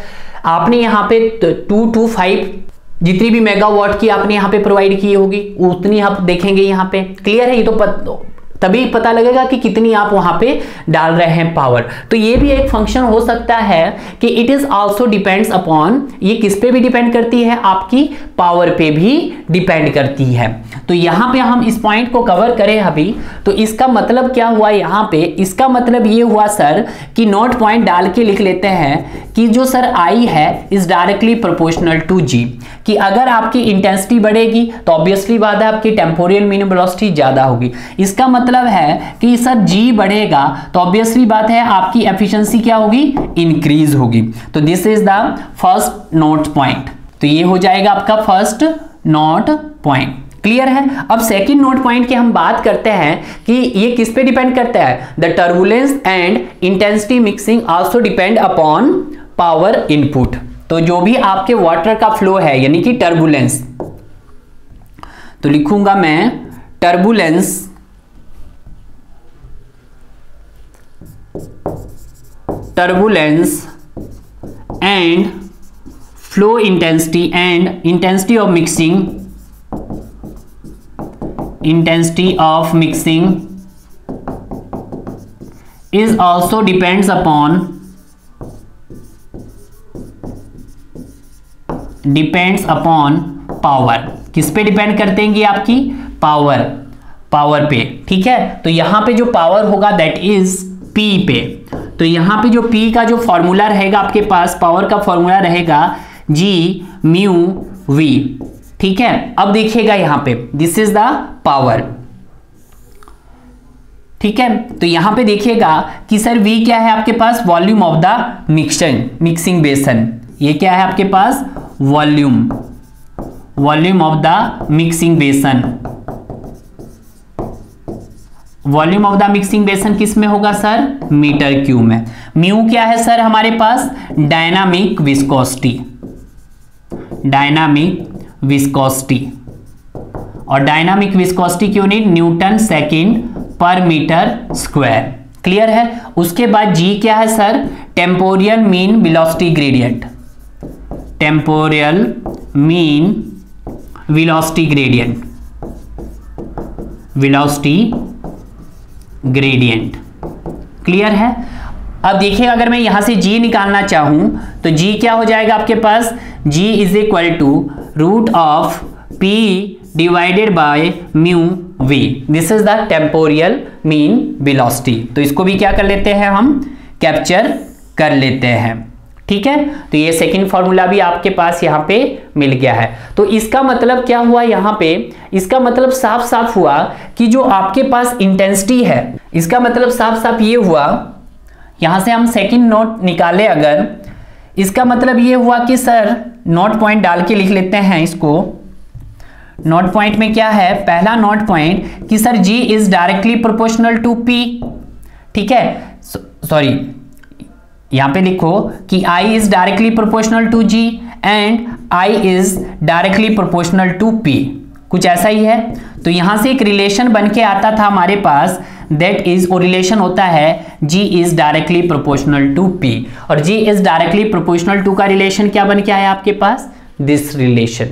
आपने यहाँ पे 225 जितनी भी मेगावाट की आपने यहाँ पे प्रोवाइड की होगी उतनी आप देखेंगे यहाँ पे। क्लियर है। ये तो तभी पता लगेगा कि कितनी आप वहाँ पे डाल रहे हैं पावर। तो ये भी एक फंक्शन हो सकता है कि it is also depends upon, ये किस पे भी डिपेंड करती है, आपकी पावर पे भी डिपेंड करती है। तो यहाँ पे हम इस पॉइंट को कवर करें अभी। तो इसका मतलब क्या हुआ यहाँ पे, इसका मतलब ये हुआ सर कि नोट पॉइंट डाल के लिख लेते हैं कि जो सर आई है is directly proportional to G, कि अगर आपकी इंटेंसिटी बढ़ेगी तो ऑब्वियसली बात है आपकी टेम्पोरियल मीन वेलोसिटी ज़्यादा होगी। इसका मतलब है कि सर जी बढ़ेगा तो ऑब्वियसली बात है आपकी एफिशिएंसी क्या होगी, इंक्रीज होगी। तो this is the first note point. तो ये हो जाएगा आपका फर्स्ट नोट पॉइंट। क्लियर है। अब सेकंड नोट पॉइंट की हम बात करते हैं कि ये किस पे डिपेंड करता है, the turbulence and intensity mixing also depend upon power input. तो जो भी आपके वाटर का फ्लो है यानी कि टर्बुलेंस, तो लिखूंगा मैं turbulence turbulence and flow intensity and intensity of mixing is also depends upon power. किस पे डिपेंड करते हैं? ये आपकी पावर पे. ठीक है, तो यहाँ पे जो पावर होगा दैट इज P पे. तो यहाँ पे जो P का जो फॉर्मूला रहेगा आपके पास, पावर का फॉर्मूला रहेगा G म्यू V. ठीक है, अब देखिएगा यहाँ पे दिस इज द पावर. ठीक है, तो यहाँ पे देखिएगा कि सर V क्या है आपके पास? Volume of the mixing basin. ये क्या है आपके पास? Volume of the mixing basin. Volume of the mixing basin किस में होगा सर? मीटर क्यूब में. म्यू क्या है सर हमारे पास? Dynamic viscosity. और डायनामिक विस्कोसिटी की unit newton second per metre square. Clear है? उसके बाद जी क्या है sir? Temporal mean velocity gradient. Temporal mean velocity gradient. Clear है? अब देखिए अगर मैं यहां से जी निकालना चाहूं तो जी क्या हो जाएगा आपके पास? G is equal to root of P divided by mu V. This is the temporal mean velocity. तो इसको भी क्या कर लेते हैं हम? कैप्चर कर लेते हैं. ठीक है, तो ये सेकंड फॉर्मूला भी आपके पास यहाँ पे मिल गया है. तो इसका मतलब क्या हुआ यहाँ पे? इसका मतलब साफ साफ हुआ कि जो आपके पास इंटेंसिटी है, इसका मतलब साफ साफ ये हुआ, यहाँ से हम सेकंड नोट निकाले अगर, इसका मतलब ये हुआ कि सर नोट पॉइंट डाल के लिख लेते हैं इसको. नोट पॉइंट में क्या है? पहला नोट पॉइंट कि sir G is directly proportional to P. ठीक है, सॉरी यहाँ पे लिखो कि I is directly proportional to G and I is directly proportional to P. कुछ ऐसा ही है. तो यहाँ से एक रिलेशन बन के आता था हमारे पास, दैट इज, वो रिलेशन होता है G is directly proportional to P. और G is directly proportional to का रिलेशन क्या बन के आया आपके पास? This relation.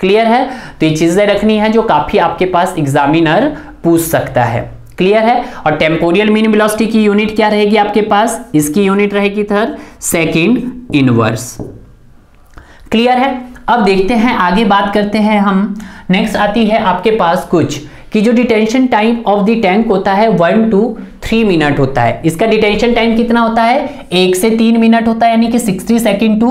क्लियर है? तो ये चीजें रखनी है जो काफी आपके पास एग्जामिनर पूछ सकता है. क्लियर है? और टेम्पोरियल मीन वेलोसिटी की यूनिट क्या रहेगी आपके पास? इसकी यूनिट रहेगी थर्ड सेकंड इनवर्स. क्लियर है? अब देखते हैं आगे, बात करते हैं हम. नेक्स्ट आती है आपके पास कुछ कि जो detention time of the tank होता है 1 to 3 मिनट होता है. इसका डिटेंशन टाइम कितना होता है? 1 से 3 मिनट होता है, यानी कि 60 सेकेंड to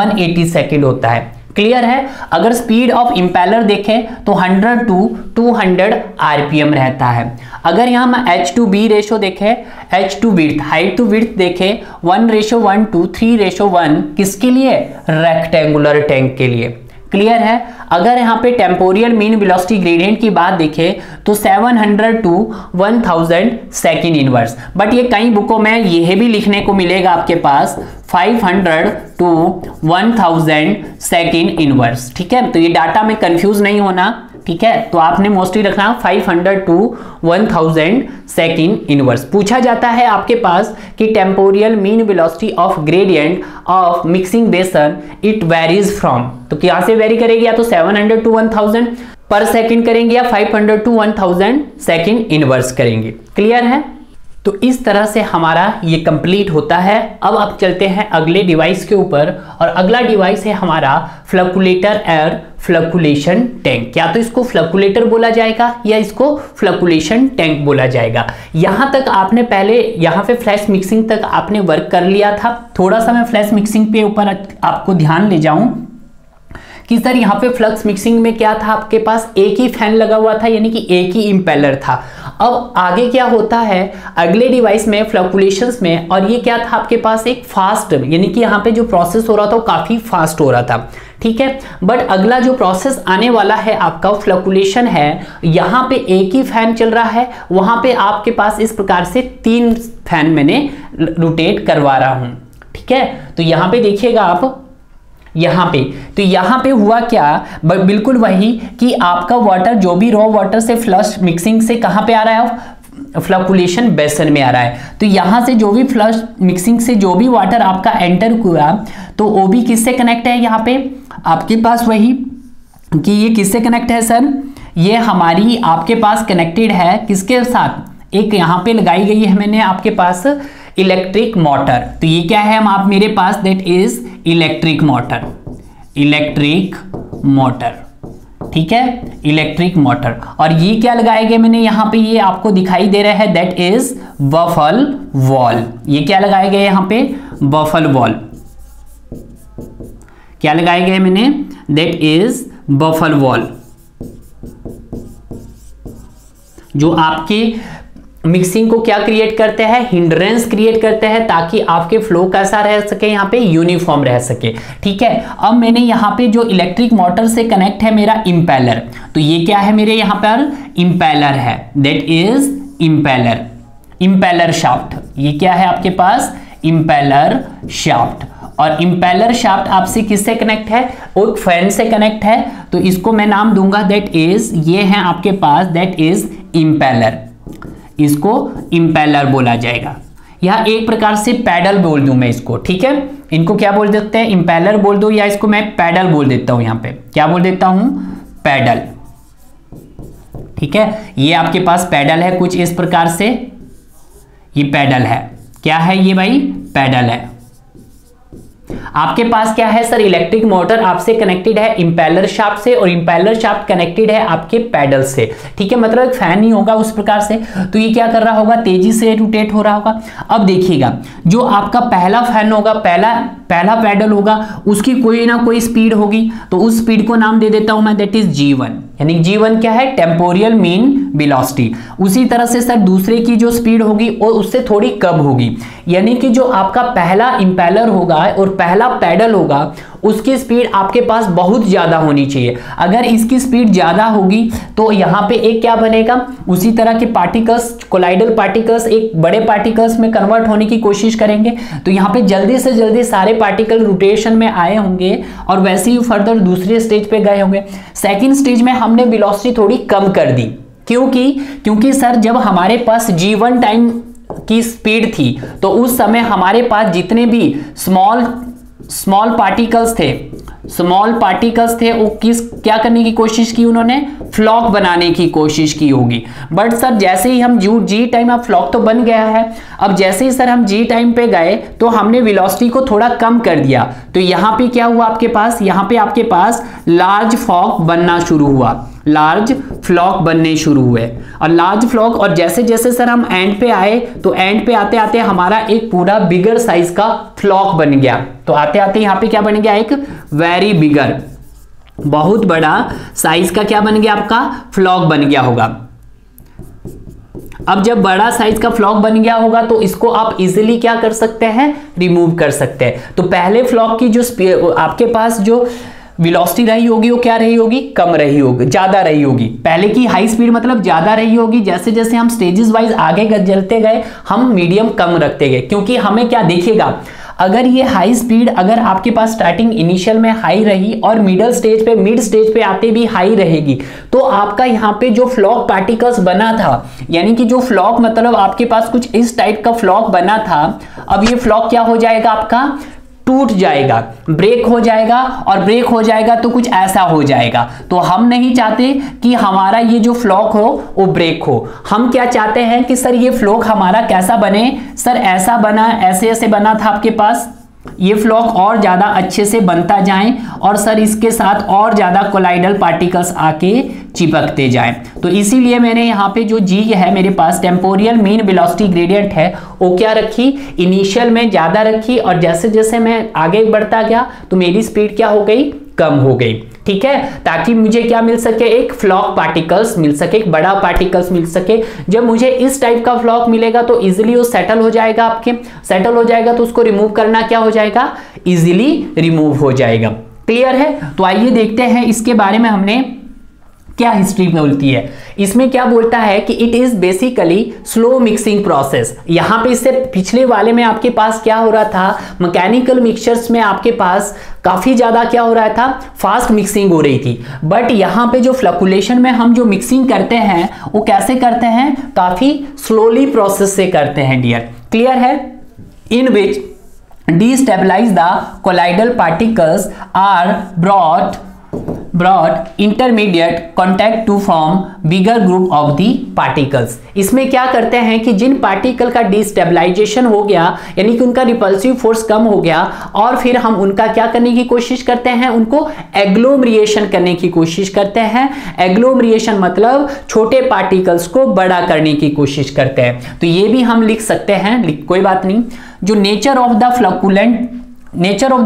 180 सेकेंड होता है. क्लियर है? अगर स्पीड ऑफ इंपेलर देखें तो 100 टू 200 आरपीएम रहता है. अगर यहाँ हम H2B रेशो देखें, हाइट टू विड्थ देखें 1:1 to 3:1 किसके लिए? रेक्टेंगुलर टैंक के लिए. क्लियर है? अगर यहाँ पे टेम्पोरियल मीन वेलोसिटी ग्रेडियंट की बात देखें तो 700 to 1000 सेकेंड इनवर्स. बट ये कई बुकों में यह भी लिखने को मिलेगा आपके पास 500 to 1000 सेकेंड इनवर्स. ठीक है, तो ये डाटा में कंफ्यूज नहीं होना. ठीक है, तो आपने मोस्टली रखना 500 to 1000 सेकेंड इनवर्स. पूछा जाता है आपके पास कि temporal mean velocity of gradient of mixing basin it varies from. तो यहाँ से वेरी करेगी, या तो 700 to 1000 पर सेकेंड करेंगे या 500 to 1000 सेकेंड इनवर्स करेंगे. क्लियर है? तो इस तरह से हमारा ये कंप्लीट होता है. अब आप चलते हैं अगले डिवाइस के ऊपर, और अगला डिवाइस है हमारा फ्लक्सुलेटर और फ्लक्सुलेशन टैंक. या तो इसको फ्लक्सुलेटर बोला जाएगा या इसको फ्लक्सुलेशन टैंक बोला जाएगा. यहाँ तक आपने पहले, यहाँ पे फ्लैश मिक्सिंग तक आपने वर्क कर लिया था. थोड़ा सा मैं फ्लैश मिक्सिंग पे ऊपर आपको ध्यान ले जाऊँ कि सर यहाँ पे फ्लक्स मिक्सिंग में क्या था आपके पास? एक ही फैन लगा हुआ था, यानी कि एक ही इम्पेलर था. अब आगे क्या होता है अगले डिवाइस में, फ्लक्सुलेशंस में, और ये क्या था आपके पास? एक फास्ट, यानी कि यहाँ पे जो प्रोसेस हो रहा था वो काफ़ी फास्ट हो रहा था. ठीक है, बट अगला जो प्रोसेस आने वाला है आपका फ्लक्सुलेशन है. यहाँ पे एक ही फैन चल रहा है, वहाँ पे आपके पास इस प्रकार से 3 फैन मैंने रोटेट करवा रहा हूँ. ठीक है, तो यहाँ पे देखिएगा आप, यहाँ पे तो यहाँ पे हुआ क्या? बिल्कुल वही कि आपका वाटर जो भी रॉ वाटर से फ्लश मिक्सिंग से कहाँ पे आ रहा है? फ्लक्चुएशन बेसन में आ रहा है। तो यहाँ से जो भी फ्लश मिक्सिंग से जो भी वाटर आपका एंटर हुआ, तो वो भी किससे कनेक्ट है, यहाँ पे आपके पास वही कि ये किससे कनेक्ट है सर, ये हमारी आपके पास कनेक्टेड है किसके साथ, एक यहाँ पे लगाई गई है मैंने आपके पास इलेक्ट्रिक मोटर। तो ये क्या है, हम आप मेरे पास that is electric motor, electric motor, ठीक है, इलेक्ट्रिक मोटर। और ये क्या लगाया गया मैंने यहाँ पे, ये आपको दिखाई दे रहा है दैट इज बफल वॉल। ये क्या लगाया गया यहाँ पे, बफल वॉल। क्या लगाया गया मैंने, दैट इज बफल वॉल, जो आपके मिक्सिंग को क्या क्रिएट करते हैं, हिंड्रेंस क्रिएट करते हैं, ताकि आपके फ्लो कैसा रह सके, यहाँ पे यूनिफॉर्म रह सके, ठीक है। अब मैंने यहाँ पे जो इलेक्ट्रिक मोटर से कनेक्ट है मेरा इम्पैलर, तो ये क्या है मेरे यहाँ पर इम्पैलर है, that is impeller, impeller shaft. ये क्या है आपके पास, इम्पैलर शाफ्ट। और इम्पैलर शाफ्ट आपसे किससे कनेक्ट है, एक फैन से कनेक्ट है, तो इसको मैं नाम दूंगा दैट इज, ये है आपके पास दैट इज इम्पैलर, इसको इम्पैलर बोला जाएगा, या एक प्रकार से पैडल बोल दूं मैं इसको, ठीक है। इनको क्या बोल देते हैं, इम्पैलर बोल दो, या इसको मैं पैडल बोल देता हूं, यहाँ पे क्या बोल देता हूं, पैडल, ठीक है। ये आपके पास पैडल है कुछ इस प्रकार से, ये पैडल है, क्या है ये भाई, पैडल है। आपके पास क्या है सर, इलेक्ट्रिक मोटर आपसे कनेक्टेड है इम्पैलर शाफ्ट से, और इम्पैलर शाफ्ट कनेक्टेड है आपके पैडल से, ठीक है, मतलब एक फैन ही होगा उस प्रकार से। तो ये क्या कर रहा होगा, तेजी से रोटेट हो रहा होगा। अब देखिएगा, जो आपका पहला फैन होगा, पहला पैडल होगा, उसकी कोई ना कोई स्पीड होगी, तो उस स्पीड को नाम दे देता हूं मैं दैट इज जी1, यानी जी1 क्या है, टेम्पोरियल मीन वेलोसिटी। उसी तरह से सर दूसरे की जो स्पीड होगी और उससे थोड़ी कम होगी, यानी कि जो आपका पहला इम्पैलर होगा और पहला पैडल होगा, उसकी स्पीड आपके पास बहुत ज़्यादा होनी चाहिए। अगर इसकी स्पीड ज़्यादा होगी तो यहाँ पे एक क्या बनेगा, उसी तरह के पार्टिकल्स, कोलाइडल पार्टिकल्स एक बड़े पार्टिकल्स में कन्वर्ट होने की कोशिश करेंगे, तो यहाँ पे जल्दी से जल्दी सारे पार्टिकल रोटेशन में आए होंगे और वैसे ही फर्दर दूसरे स्टेज पे गए होंगे। सेकेंड स्टेज में हमने वेलोसिटी थोड़ी कम कर दी, क्योंकि सर जब हमारे पास जी1 टाइम की स्पीड थी, तो उस समय हमारे पास जितने भी स्मॉल पार्टिकल्स थे, वो क्या करने की कोशिश की, उन्होंने फ्लॉक बनाने की कोशिश की होगी। बट सर जैसे ही हम जी टाइम, अब फ्लॉक तो बन गया है, अब जैसे ही सर हम जी टाइम पे गए तो हमने वेलोसिटी को थोड़ा कम कर दिया, तो यहाँ पे क्या हुआ आपके पास, यहाँ पे आपके पास लार्ज फ्लॉक बनना शुरू हुआ, लार्ज फ्लॉक बनने शुरू हुए, और लार्ज फ्लॉक, और जैसे जैसे सर हम एंड पे आए, तो एंड पे आते आते हमारा एक पूरा बिगर साइज का फ्लॉक बन गया। तो आते आते यहाँ पे क्या बन गया, एक वेरी बिगर, बहुत बड़ा साइज का क्या बन गया आपका, फ्लॉक बन गया होगा। अब जब बड़ा साइज का फ्लॉक बन गया होगा तो इसको आप इजीली क्या कर सकते हैं, रिमूव कर सकते हैं। तो पहले फ्लॉक की जो आपके पास जो वेलोसिटी रही होगी वो क्या रही होगी, कम रही होगी, ज़्यादा रही होगी, पहले की हाई स्पीड मतलब ज़्यादा रही होगी। जैसे जैसे हम स्टेजेस वाइज आगे चलते गए, हम मीडियम कम रखते गए, क्योंकि हमें क्या देखिएगा, अगर ये हाई स्पीड अगर आपके पास स्टार्टिंग इनिशियल में हाई रही और मिड स्टेज पे आते भी हाई रहेगी, तो आपका यहाँ पे जो फ्लॉक पार्टिकल्स बना था, यानी कि जो फ्लॉक मतलब आपके पास कुछ इस टाइप का फ्लॉक बना था, अब ये फ्लॉक क्या हो जाएगा आपका, टूट जाएगा, ब्रेक हो जाएगा, और ब्रेक हो जाएगा तो कुछ ऐसा हो जाएगा। तो हम नहीं चाहते कि हमारा ये जो फ्लॉक हो वो ब्रेक हो, हम क्या चाहते हैं कि सर ये फ्लॉक हमारा कैसा बने, सर ऐसा बना, ऐसे ऐसे बना था आपके पास, ये फ्लॉक और ज़्यादा अच्छे से बनता जाए, और सर इसके साथ और ज़्यादा कोलाइडल पार्टिकल्स आके चिपकते जाएं। तो इसीलिए मैंने यहाँ पे जो जी है मेरे पास टेम्पोरियल मीन वेलोसिटी ग्रेडियंट है, वो क्या रखी, इनिशियल में ज़्यादा रखी, और जैसे जैसे मैं आगे बढ़ता गया तो मेरी स्पीड क्या हो गई, कम हो गई, ठीक है, ताकि मुझे क्या मिल सके, एक फ्लॉक पार्टिकल्स मिल सके, एक बड़ा पार्टिकल्स मिल सके। जब मुझे इस टाइप का फ्लॉक मिलेगा तो इजीली वो सेटल हो जाएगा, आपके सेटल हो जाएगा, तो उसको रिमूव करना क्या हो जाएगा, इजीली रिमूव हो जाएगा। क्लियर है। तो आइए देखते हैं इसके बारे में हमने क्या हिस्ट्री बोलती है, इसमें क्या बोलता है कि it is basically slow mixing process. यहाँ पे इससे पिछले वाले में आपके पास क्या हो रहा था, मैकेनिकल मिक्सचर्स में आपके पास काफी ज्यादा क्या हो रहा था, फास्ट मिक्सिंग हो रही थी। बट यहाँ पे जो फ्लक्चुएशन में हम जो मिक्सिंग करते हैं वो कैसे करते हैं, काफी स्लोली प्रोसेस से करते हैं डियर। क्लियर है? In which destabilize the colloidal particles are brought intermediate contact to form bigger group of the particles. इसमें क्या करते हैं कि जिन पार्टिकल का डिस्टेबलाइजेशन हो गया यानी कि उनका रिपल्सिव फोर्स कम हो गया, और फिर हम उनका क्या करने की कोशिश करते हैं, उनको एग्लोमरिएशन करने की कोशिश करते हैं। एग्लोमरिएशन मतलब छोटे पार्टिकल्स को बड़ा करने की कोशिश करते हैं। तो ये भी हम लिख सकते हैं, कोई बात नहीं। जो नेचर ऑफ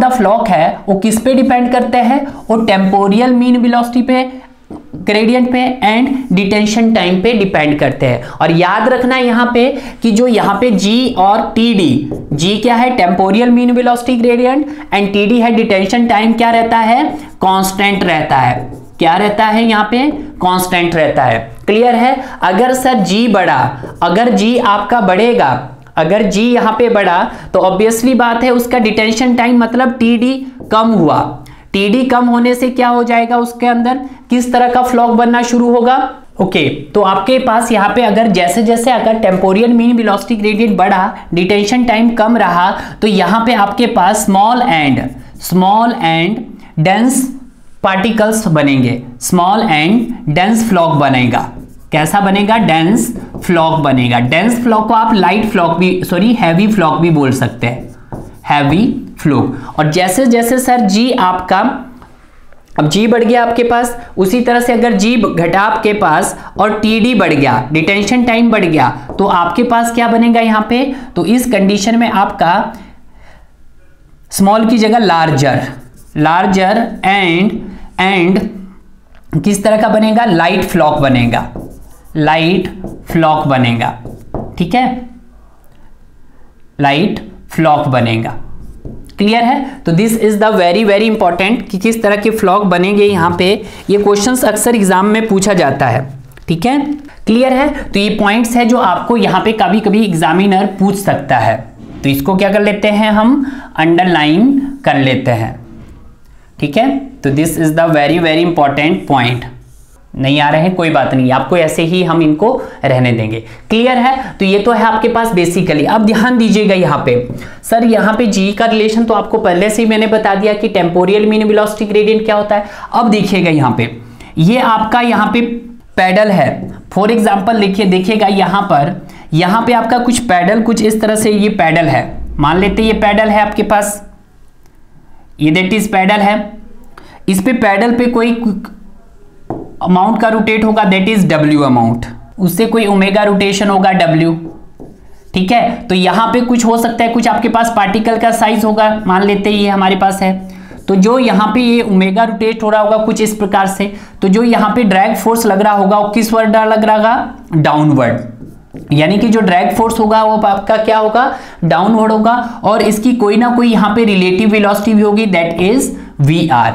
द फ्लॉक है वो किस पे डिपेंड करते हैं, वो टेम्पोरियल मीन वेलोसिटी पे, ग्रेडियंट पे एंड डिटेंशन टाइम पे डिपेंड करते हैं। और याद रखना यहाँ पे कि जो यहाँ पे g और td, g क्या है, temporal mean velocity gradient, and td है डिटेंशन टाइम, क्या रहता है, कांस्टेंट रहता है। क्या रहता है यहाँ पे, कांस्टेंट रहता है। क्लियर है? अगर सर g बढ़ा, अगर g आपका बढ़ेगा, अगर जी यहाँ पे बढ़ा तो ऑब्वियसली बात है उसका डिटेंशन टाइम मतलब टीडी कम हुआ। टीडी कम होने से क्या हो जाएगा, उसके अंदर किस तरह का फ्लॉक बनना शुरू होगा। ओके तो आपके पास यहाँ पे अगर जैसे जैसे अगर टेम्पोरियल मीन वेलोसिटी ग्रेडियंट बढ़ा, डिटेंशन टाइम कम रहा, तो यहाँ पे आपके पास स्मॉल एंड डेंस पार्टिकल्स बनेंगे, स्मॉल एंड डेंस फ्लॉक बनेगा। कैसा बनेगा, डेंस फ्लॉक बनेगा। डेंस फ्लॉक को आप लाइट फ्लॉक भी, सॉरी हैवी फ्लॉक भी बोल सकते हैं, हैवी फ्लॉक। और जैसे जैसे सर जी आपका, अब जी बढ़ गया आपके पास, उसी तरह से अगर जी घटा आपके पास और टीडी बढ़ गया, डिटेंशन टाइम बढ़ गया, तो आपके पास क्या बनेगा यहाँ पे, तो इस कंडीशन में आपका स्मॉल की जगह लार्जर एंड किस तरह का बनेगा, लाइट फ्लॉक बनेगा, लाइट फ्लॉक बनेगा। ठीक है, लाइट फ्लॉक बनेगा। क्लियर है? तो this is the very very important कि किस तरह के फ्लॉक बनेंगे यहाँ पे, ये क्वेश्चंस अक्सर एग्जाम में पूछा जाता है। ठीक है, क्लियर है? तो ये पॉइंट्स है जो आपको यहाँ पे कभी कभी एग्जामिनर पूछ सकता है, तो इसको क्या कर लेते हैं, हम अंडरलाइन कर लेते हैं। ठीक है, तो this is the very very important point. नहीं आ रहे हैं कोई बात नहीं, आपको ऐसे ही हम इनको रहने देंगे। क्लियर है? तो ये तो है आपके पास बेसिकली। अब ध्यान दीजिएगा यहाँ पे सर, यहाँ पे जी का रिलेशन तो आपको पहले से ही मैंने बता दिया कि टेम्पोरियल मीन वेलोसिटी ग्रेडियंट क्या होता है। अब देखिएगा यहाँ पे, ये आपका यहाँ पे पैडल है, फॉर एग्जाम्पल लिखिए, देखिएगा यहाँ पे आपका कुछ पैडल, कुछ इस तरह से ये पैडल है, मान लेते ये पैडल है आपके पास, ये दैट इज पैडल है। इस पे पैडल पे कोई अमाउंट का रोटेट होगा, दैट इज W अमाउंट, उससे कोई ओमेगा रोटेशन होगा W। ठीक है, तो यहाँ पे कुछ हो सकता है, कुछ आपके पास पार्टिकल का साइज होगा, मान लेते ये हमारे पास है, तो जो यहाँ पे ये ओमेगा रोटेट हो रहा होगा कुछ इस प्रकार से, तो जो यहाँ पे ड्रैग फोर्स लग रहा होगा वो किस वर्ड लग रहा होगा, डाउनवर्ड, यानी कि जो ड्रैग फोर्स होगा वो आपका क्या होगा, डाउनवर्ड होगा। और इसकी कोई ना कोई यहाँ पे रिलेटिव वेलोसिटी भी होगी, दैट इज VR,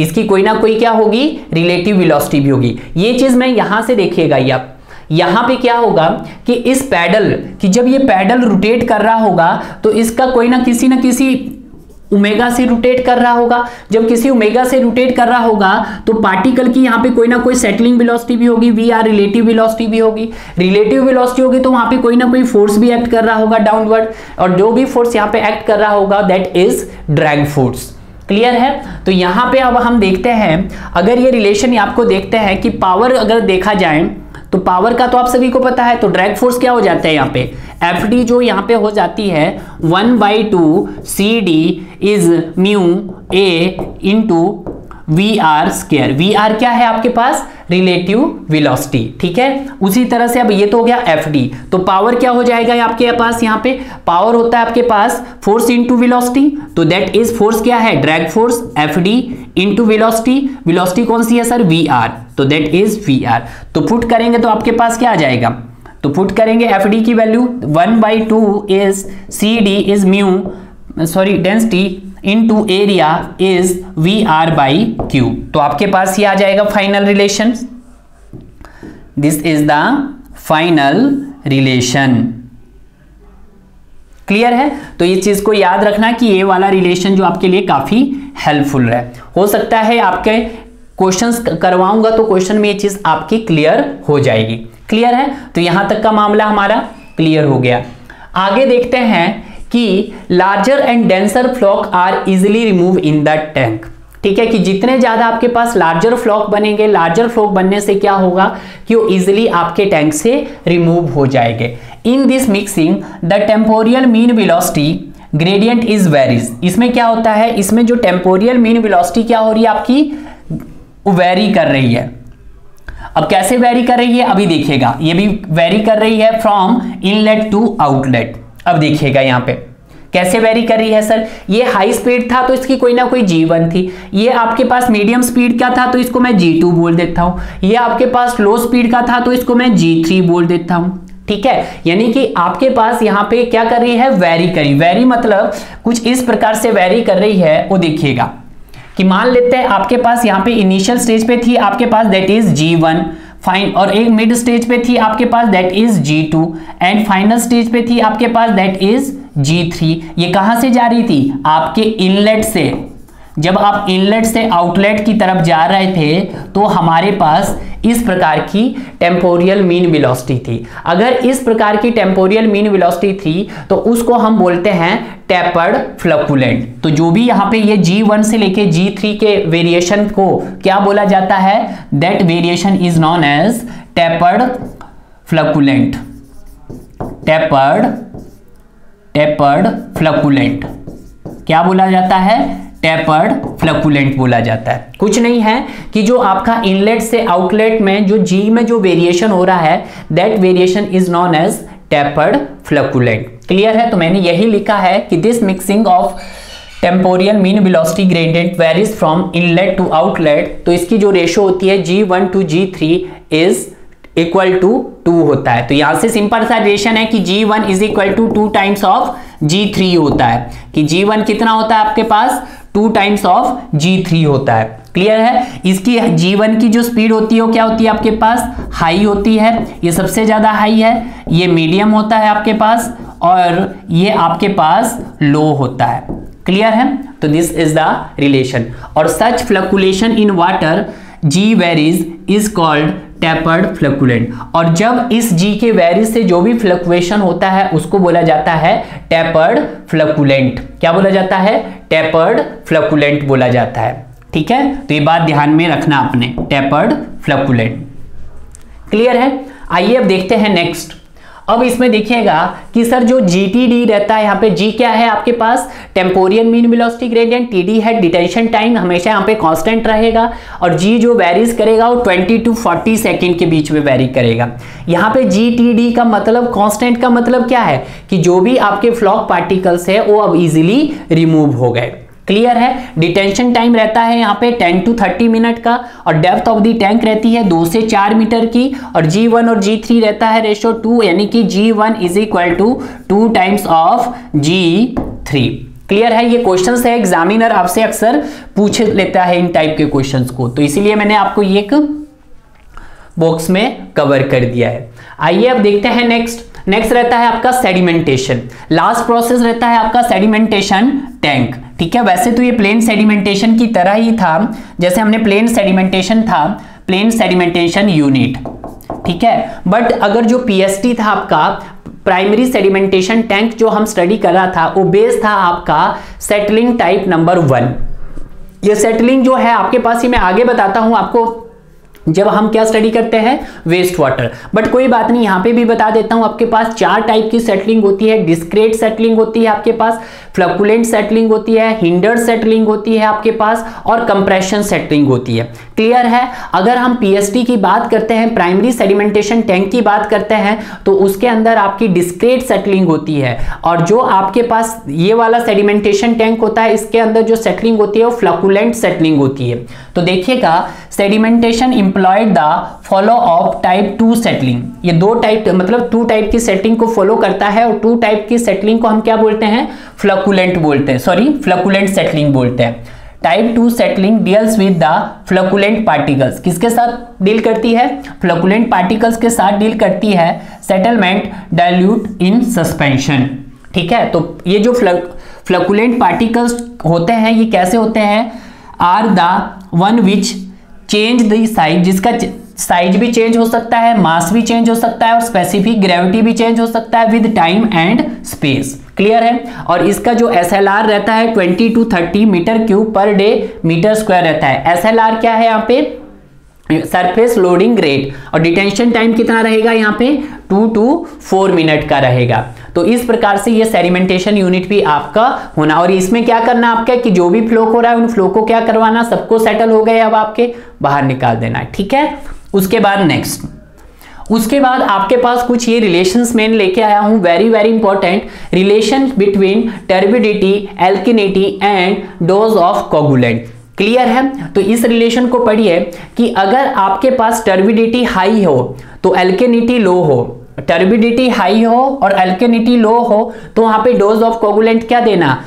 इसकी कोई ना कोई क्या होगी, रिलेटिव वेलोसिटी भी होगी। ये चीज मैं यहां से देखिएगा, आप यहां पे क्या होगा कि इस पैडल की जब ये पैडल रोटेट कर रहा होगा तो इसका कोई ना किसी ओमेगा से रोटेट कर रहा होगा। जब किसी ओमेगा से रोटेट कर रहा होगा तो पार्टिकल की यहाँ पे कोई ना कोई सेटलिंग वेलोसिटी भी होगी, वी आर रिलेटिव वेलोसिटी भी होगी। रिलेटिव वेलोसिटी होगी तो वहाँ पे कोई ना कोई फोर्स भी एक्ट कर रहा होगा डाउनवर्ड, और जो भी फोर्स यहाँ पे एक्ट कर रहा होगा that is drag force. Clear है? तो यहाँ पे अब हम देखते हैं, अगर ये रिलेशन आपको देखते हैं कि पावर अगर देखा जाए तो पावर का तो आप सभी को पता है, तो ड्रैग फोर्स क्या हो जाता है यहाँ पे, FD जो यहाँ पे हो जाती है 1/2CD is μA into VR²। VR क्या है आपके पास, रिलेटिव वेलोसिटी। ठीक है, उसी तरह से अब ये तो हो गया FD, तो पावर क्या हो जाएगा आपके पास, यहाँ पे पावर होता है आपके पास फोर्स इंटू वेलोसिटी, तो दैट इज फोर्स क्या है, drag force, FD into velocity, velocity कौन सी है सर, VR, तो दैट इज VR। तो पुट करेंगे तो आपके पास क्या आ जाएगा, तो पुट करेंगे FD की value 1/2CD is density into area is VR/Q, तो आपके पास ये आ जाएगा final relation. This is the final relation. Clear है? तो ये चीज को याद रखना कि ये वाला रिलेशन जो आपके लिए काफी हेल्पफुल है. हो सकता है आपके क्वेश्चंस करवाऊंगा तो क्वेश्चन में ये चीज आपकी क्लियर हो जाएगी. क्लियर है? तो यहां तक का मामला हमारा क्लियर हो गया. आगे देखते हैं कि larger and denser floc are easily remove in the tank. ठीक है कि जितने ज्यादा आपके पास लार्जर फ्लॉक बनेंगे, लार्जर फ्लॉक बनने से क्या होगा कि वो इजिली आपके टैंक से रिमूव हो जाएंगे. In this mixing the temporal mean velocity gradient is varies. इसमें क्या होता है, इसमें जो टेम्पोरियल मीन वेलोसिटी क्या हो रही है आपकी वेरी कर रही है. अब कैसे वेरी कर रही है अभी देखिएगा. ये भी वेरी कर रही है फ्रॉम इनलेट टू आउटलेट. अब देखिएगा यहाँ पे कैसे वेरी कर रही है. सर ये हाई स्पीड था तो इसकी कोई ना कोई G1 थी. ये आपके पास मीडियम स्पीड का था तो इसको मैं G2 बोल देता हूं. ये आपके पास लो स्पीड का था तो इसको मैं G3 बोल देता हूं. ठीक है, यानी कि आपके पास यहाँ पे क्या कर रही है, वेरी करी. वेरी मतलब कुछ इस प्रकार से वेरी कर रही है. वो देखिएगा कि मान लेते हैं आपके पास यहाँ पे इनिशियल स्टेज पे थी आपके पास दैट इज G1 फाइन, और एक मिड स्टेज पे थी आपके पास that is G2 and final stage पे थी आपके पास दैट इज G3. ये कहां से जा रही थी, आपके इनलेट से. जब आप इनलेट से आउटलेट की तरफ जा रहे थे तो हमारे पास इस प्रकार की टेम्पोरियल मीन वेलोसिटी थी. अगर इस प्रकार की टेम्पोरियल मीन वेलोसिटी थी तो उसको हम बोलते हैं टेपर्ड फ्लक्टुलेंट. तो जो भी यहाँ पे ये G1 से लेके G3 के वेरिएशन को क्या बोला जाता है, that variation is known as tapered flocculent. Tapered flocculent क्या बोला जाता है, टेपर्ड फ्लक्टुलेंट बोला जाता है. कुछ नहीं है कि जो आपका इनलेट से आउटलेट में जो जी में जो वेरिएशन हो रहा है that variation is known as tapered flocculent. Clear है? तो मैंने यही लिखा है कि this mixing of temporal mean velocity gradient varies from inlet to outlet. तो इसकी जो रेशो होती है G1 to G3 is equal to 2 होता है. तो यहां से सिंपल सा रिलेशन है कि G1 is equal to 2 times of G3 होता है. कि G1 कितना होता है आपके पास, 2 टाइम्स ऑफ G3 होता है. क्लियर है? इसकी G1 की जो स्पीड होती है वो क्या होती है आपके पास, हाई होती है. ये सबसे ज्यादा हाई है, ये मीडियम होता है आपके पास, और ये आपके पास लो होता है. क्लियर है? तो दिस इज द रिलेशन. और such flocculation in water G varies is called tapered flocculent. और जब इस G के वेरीज से जो भी फ्लक्चुएशन होता है उसको बोला जाता है टेपर्ड फ्लक्टुलेंट. क्या बोला जाता है, टेपर्ड फ्लक्टुलेंट बोला जाता है. ठीक है, तो ये बात ध्यान में रखना आपने, टेपर्ड फ्लक्टुलेंट. क्लियर है? आइए अब देखते हैं नेक्स्ट. अब इसमें देखिएगा कि सर जो GTD रहता है यहाँ पे, G क्या है आपके पास, temporal mean velocity gradient. TD है डिटेंशन टाइम, हमेशा यहाँ पे कांस्टेंट रहेगा. और G जो वेरीज करेगा वो 20 टू 40 सेकंड के बीच में वेरी करेगा. यहाँ पे GTD का मतलब कांस्टेंट का मतलब क्या है कि जो भी आपके फ्लॉक पार्टिकल्स है वो अब इजिली रिमूव हो गए. क्लियर है? डिटेंशन टाइम रहता है यहाँ पे 10 टू 30 मिनट का, और डेप्थ ऑफ द टैंक रहती है 2 से 4 मीटर की, और G1 और G3 रहता है रेशो 2, यानी कि G1 is equal to 2 times of G3. Clear है? ये क्वेश्चंस है, एग्जामिनर आपसे अक्सर पूछ लेता है इन टाइप के क्वेश्चंस को, तो इसीलिए मैंने आपको ये एक बॉक्स में कवर कर दिया है. आइए अब देखते हैं नेक्स्ट. नेक्स्ट रहता है आपका सेडिमेंटेशन. लास्ट प्रोसेस रहता है आपका सेडिमेंटेशन टैंक. ठीक है, वैसे तो ये प्लेन सेडिमेंटेशन की तरह ही था, जैसे हमने प्लेन सेडिमेंटेशन था, प्लेन सेडिमेंटेशन यूनिट. ठीक है, बट अगर जो PST था आपका प्राइमरी सेडिमेंटेशन टैंक जो हम स्टडी कर रहा था, वो बेस था आपका सेटलिंग टाइप नंबर 1. ये सेटलिंग जो है आपके पास ही मैं आगे बताता हूं आपको जब हम क्या स्टडी करते हैं, वेस्ट वाटर. बट कोई बात नहीं, यहाँ पे भी बता देता हूँ. आपके पास 4 टाइप की सेटलिंग होती है. डिस्क्रेट सेटलिंग होती है आपके पास, फ्लक्टुलेंट सेटलिंग होती है, हिंडर्ड सेटलिंग होती है आपके पास, और कंप्रेशन सेटलिंग होती है. क्लियर है? अगर हम PST की बात करते हैं, प्राइमरी सेडिमेंटेशन टैंक की बात करते हैं, तो उसके अंदर आपकी डिस्क्रेट सेटलिंग होती है. और जो आपके पास ये वाला सेडिमेंटेशन टैंक होता है, इसके अंदर जो सेटलिंग होती है वो फ्लक्टुलेंट सेटलिंग होती है. तो देखिएगा, sedimentation employed the follow of type 2 settling. ये 2 टाइप मतलब 2 टाइप की सेटलिंग को फॉलो करता है, और 2 टाइप की सेटलिंग को हम क्या बोलते हैं, फ्लक्टुलेंट बोलते हैं, सॉरी फ्लक्टुलेंट सेटलिंग बोलते हैं. Type two settling deals with the flocculent particles, किसके साथ डील करती है? फ्लक्युलेंट पार्टिकल्स के साथ डील करती है सेटलमेंट डाइल्यूट इन सस्पेंशन। ठीक है, तो ये जो फ्लक्युलेंट पार्टिकल्स होते हैं ये कैसे होते हैं? Are the one which change the size, जिसका साइज भी चेंज हो सकता है, मास भी चेंज हो सकता है और स्पेसिफिक ग्रेविटी भी चेंज हो सकता है with time and space. Clear है? और इसका जो एसएलआर रहता है 20 to 30 metre cube per day metre square रहता है। एसएलआर क्या है यहाँ पे? Surface loading rate. और डिटेंशन टाइम कितना रहेगा यहाँ पे? 2 to 4 मिनट का रहेगा। तो इस प्रकार से ये सेडिमेंटेशन यूनिट भी आपका होना, और इसमें क्या करना आपका कि जो भी फ्लो हो रहा है उन फ्लो को क्या करवाना, सबको सेटल हो गए अब आपके बाहर निकाल देना है। ठीक है, उसके बाद नेक्स्ट, उसके बाद आपके पास कुछ ये रिलेशंस में लेके आया हूं, very very important relation between turbidity, alkalinity and dose of coagulant. Clear है? तो इस रिलेशन को पढ़िए कि अगर आपके पास टर्बिडिटी हाई हो तो एल्किनिटी लो हो, टर्बिडिटी हाई हो और एल्किनिटी लो हो तो वहां पे डोज ऑफ कोगुलेंट क्या देना,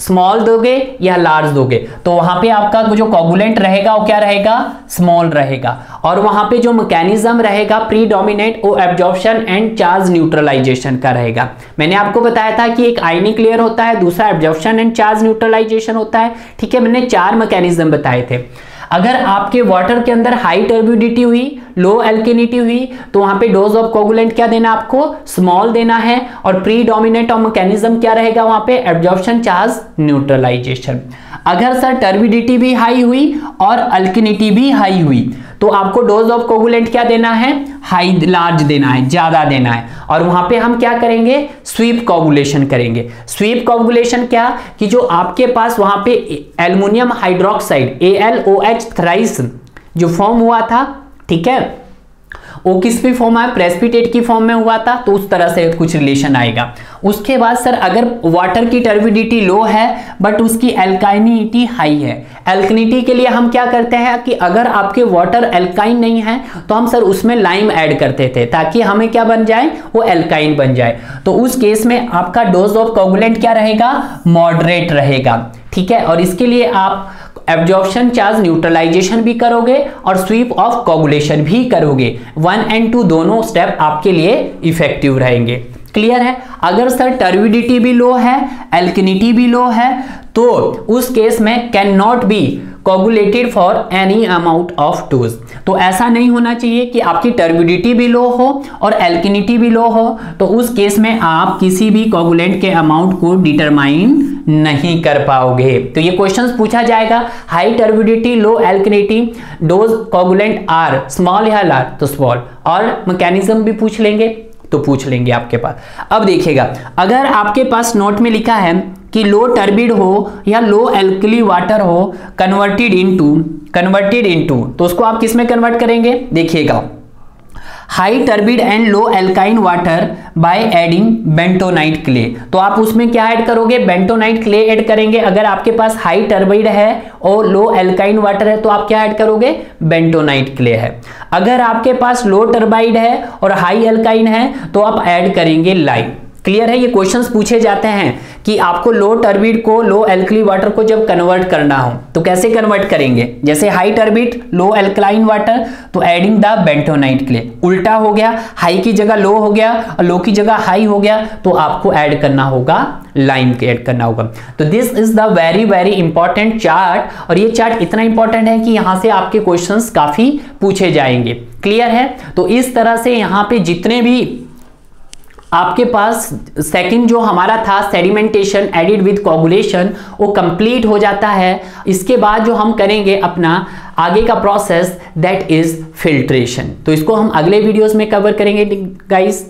स्मॉल दोगे या लार्ज दोगे, तो वहां पे आपका जो कोगुलेंट रहेगा वो क्या रहेगा? स्मॉल रहेगा। और वहां पे जो मैकेनिज्म रहेगा प्रीडोमिनेट, वो एब्जॉर्प्शन एंड चार्ज न्यूट्रलाइजेशन का रहेगा। मैंने आपको बताया था कि एक आयनिक लेयर होता है, दूसरा एब्जॉर्प्शन एंड चार्ज न्यूट्रलाइजेशन होता है। ठीक है, मैंने 4 मैकेनिज्म बताए थे। अगर आपके वाटर के अंदर हाई टर्बिडिटी हुई, लो एल्किनिटी हुई, तो वहां पे डोज ऑफ कोगुलेंट क्या देना आपको? स्मॉल देना है। और प्रीडोमिनेट और मैकेनिज्म क्या रहेगा वहां पे? Absorption charge neutralization. अगर सर टर्बिडिटी भी हाई हुई और एल्किनिटी भी हाई हुई तो आपको डोज ऑफ कोगुलेंट क्या देना है? हाई, लार्ज देना है, ज्यादा देना है। और वहां पे हम क्या करेंगे? स्वीप कोगुलेशन करेंगे। स्वीप कोगुलेशन क्या कि जो आपके पास वहां पे एल्युमिनियम हाइड्रोक्साइड AlOH थ्राइस जो फॉर्म हुआ था, ठीक है, वो किस पे फॉर्म है? प्रेसिपिटेट की फॉर्म में हुआ था, तो उस तरह से कुछ रिलेशन आएगा। उसके बाद सर अगर वाटर की टर्बिडिटी लो है बट उसकी एल्काइनिटी हाई है, एल्किनिटी के लिए हम क्या करते हैं कि अगर आपके वाटर एल्काइन नहीं है तो हम सर उसमें लाइम ऐड करते थे ताकि हमें क्या बन जाए? वो एल्काइन बन जाए। तो उस केस में आपका डोज ऑफ कोगुलेंट क्या रहेगा? मॉडरेट रहेगा। ठीक है, और इसके लिए आप एब्जॉर्प्शन चार्ज न्यूट्रलाइजेशन भी करोगे और स्वीप ऑफ कोगुलेशन भी करोगे। 1 and 2 दोनों स्टेप आपके लिए इफेक्टिव रहेंगे। क्लियर है? अगर सर टर्बिडिटी भी लो है, एल्किनिटी भी लो है, तो उस केस में can not be coagulated for any amount of dose. तो ऐसा नहीं होना चाहिए कि आपकी टर्बिडिटी भी लो हो और एल्किनिटी भी लो हो, तो उस केस में आप किसी भी कोगुलेंट के अमाउंट को डिटरमाइन नहीं कर पाओगे। तो ये क्वेश्चन पूछा जाएगा, high turbidity, low alkalinity, dose coagulant are small या लार्ज, तो स्मॉल। और मैकेनिज्म भी पूछ लेंगे तो पूछ लेंगे आपके पास। अब देखिएगा, अगर आपके पास नोट में लिखा है कि लो टर्बिड हो या लो एल्कली वाटर हो कन्वर्टेड इनटू, तो उसको आप किस में कन्वर्ट करेंगे? देखिएगा, हाई टर्बिड एंड लो एल्काइन water by adding bentonite clay. तो आप उसमें क्या ऐड करोगे? बेंटोनाइट क्ले ऐड करेंगे। अगर आपके पास हाई टर्बिड है और लो एल्काइन वाटर है तो आप क्या ऐड करोगे? बेंटोनाइट क्ले है। अगर आपके पास लो टर्बाइड है और हाई एल्काइन है तो आप ऐड करेंगे लाइम। क्लियर है? ये क्वेश्चंस पूछे जाते हैं कि आपको लो टर्बिड को, लो एल्कली वाटर को जब कन्वर्ट करना हो तो कैसे कन्वर्ट करेंगे? जैसे high turbid, low alkaline water, तो एडिंग द बेंटोनाइट क्ले। उल्टा हो गया, हाई की जगह लो हो गया और लो की जगह हाई हो गया, तो आपको ऐड करना होगा लाइम के, ऐड करना होगा। तो this is the very very important chart, और ये चार्ट इतना इंपॉर्टेंट है कि यहाँ से आपके क्वेश्चंस काफी पूछे जाएंगे। क्लियर है? तो इस तरह से यहाँ पे जितने भी आपके पास सेकंड जो हमारा था सेडिमेंटेशन एडिड विद कोगुलेशन वो कंप्लीट हो जाता है। इसके बाद जो हम करेंगे अपना आगे का प्रोसेस, दैट इज फिल्ट्रेशन। तो इसको हम अगले वीडियोस में कवर करेंगे गाइस।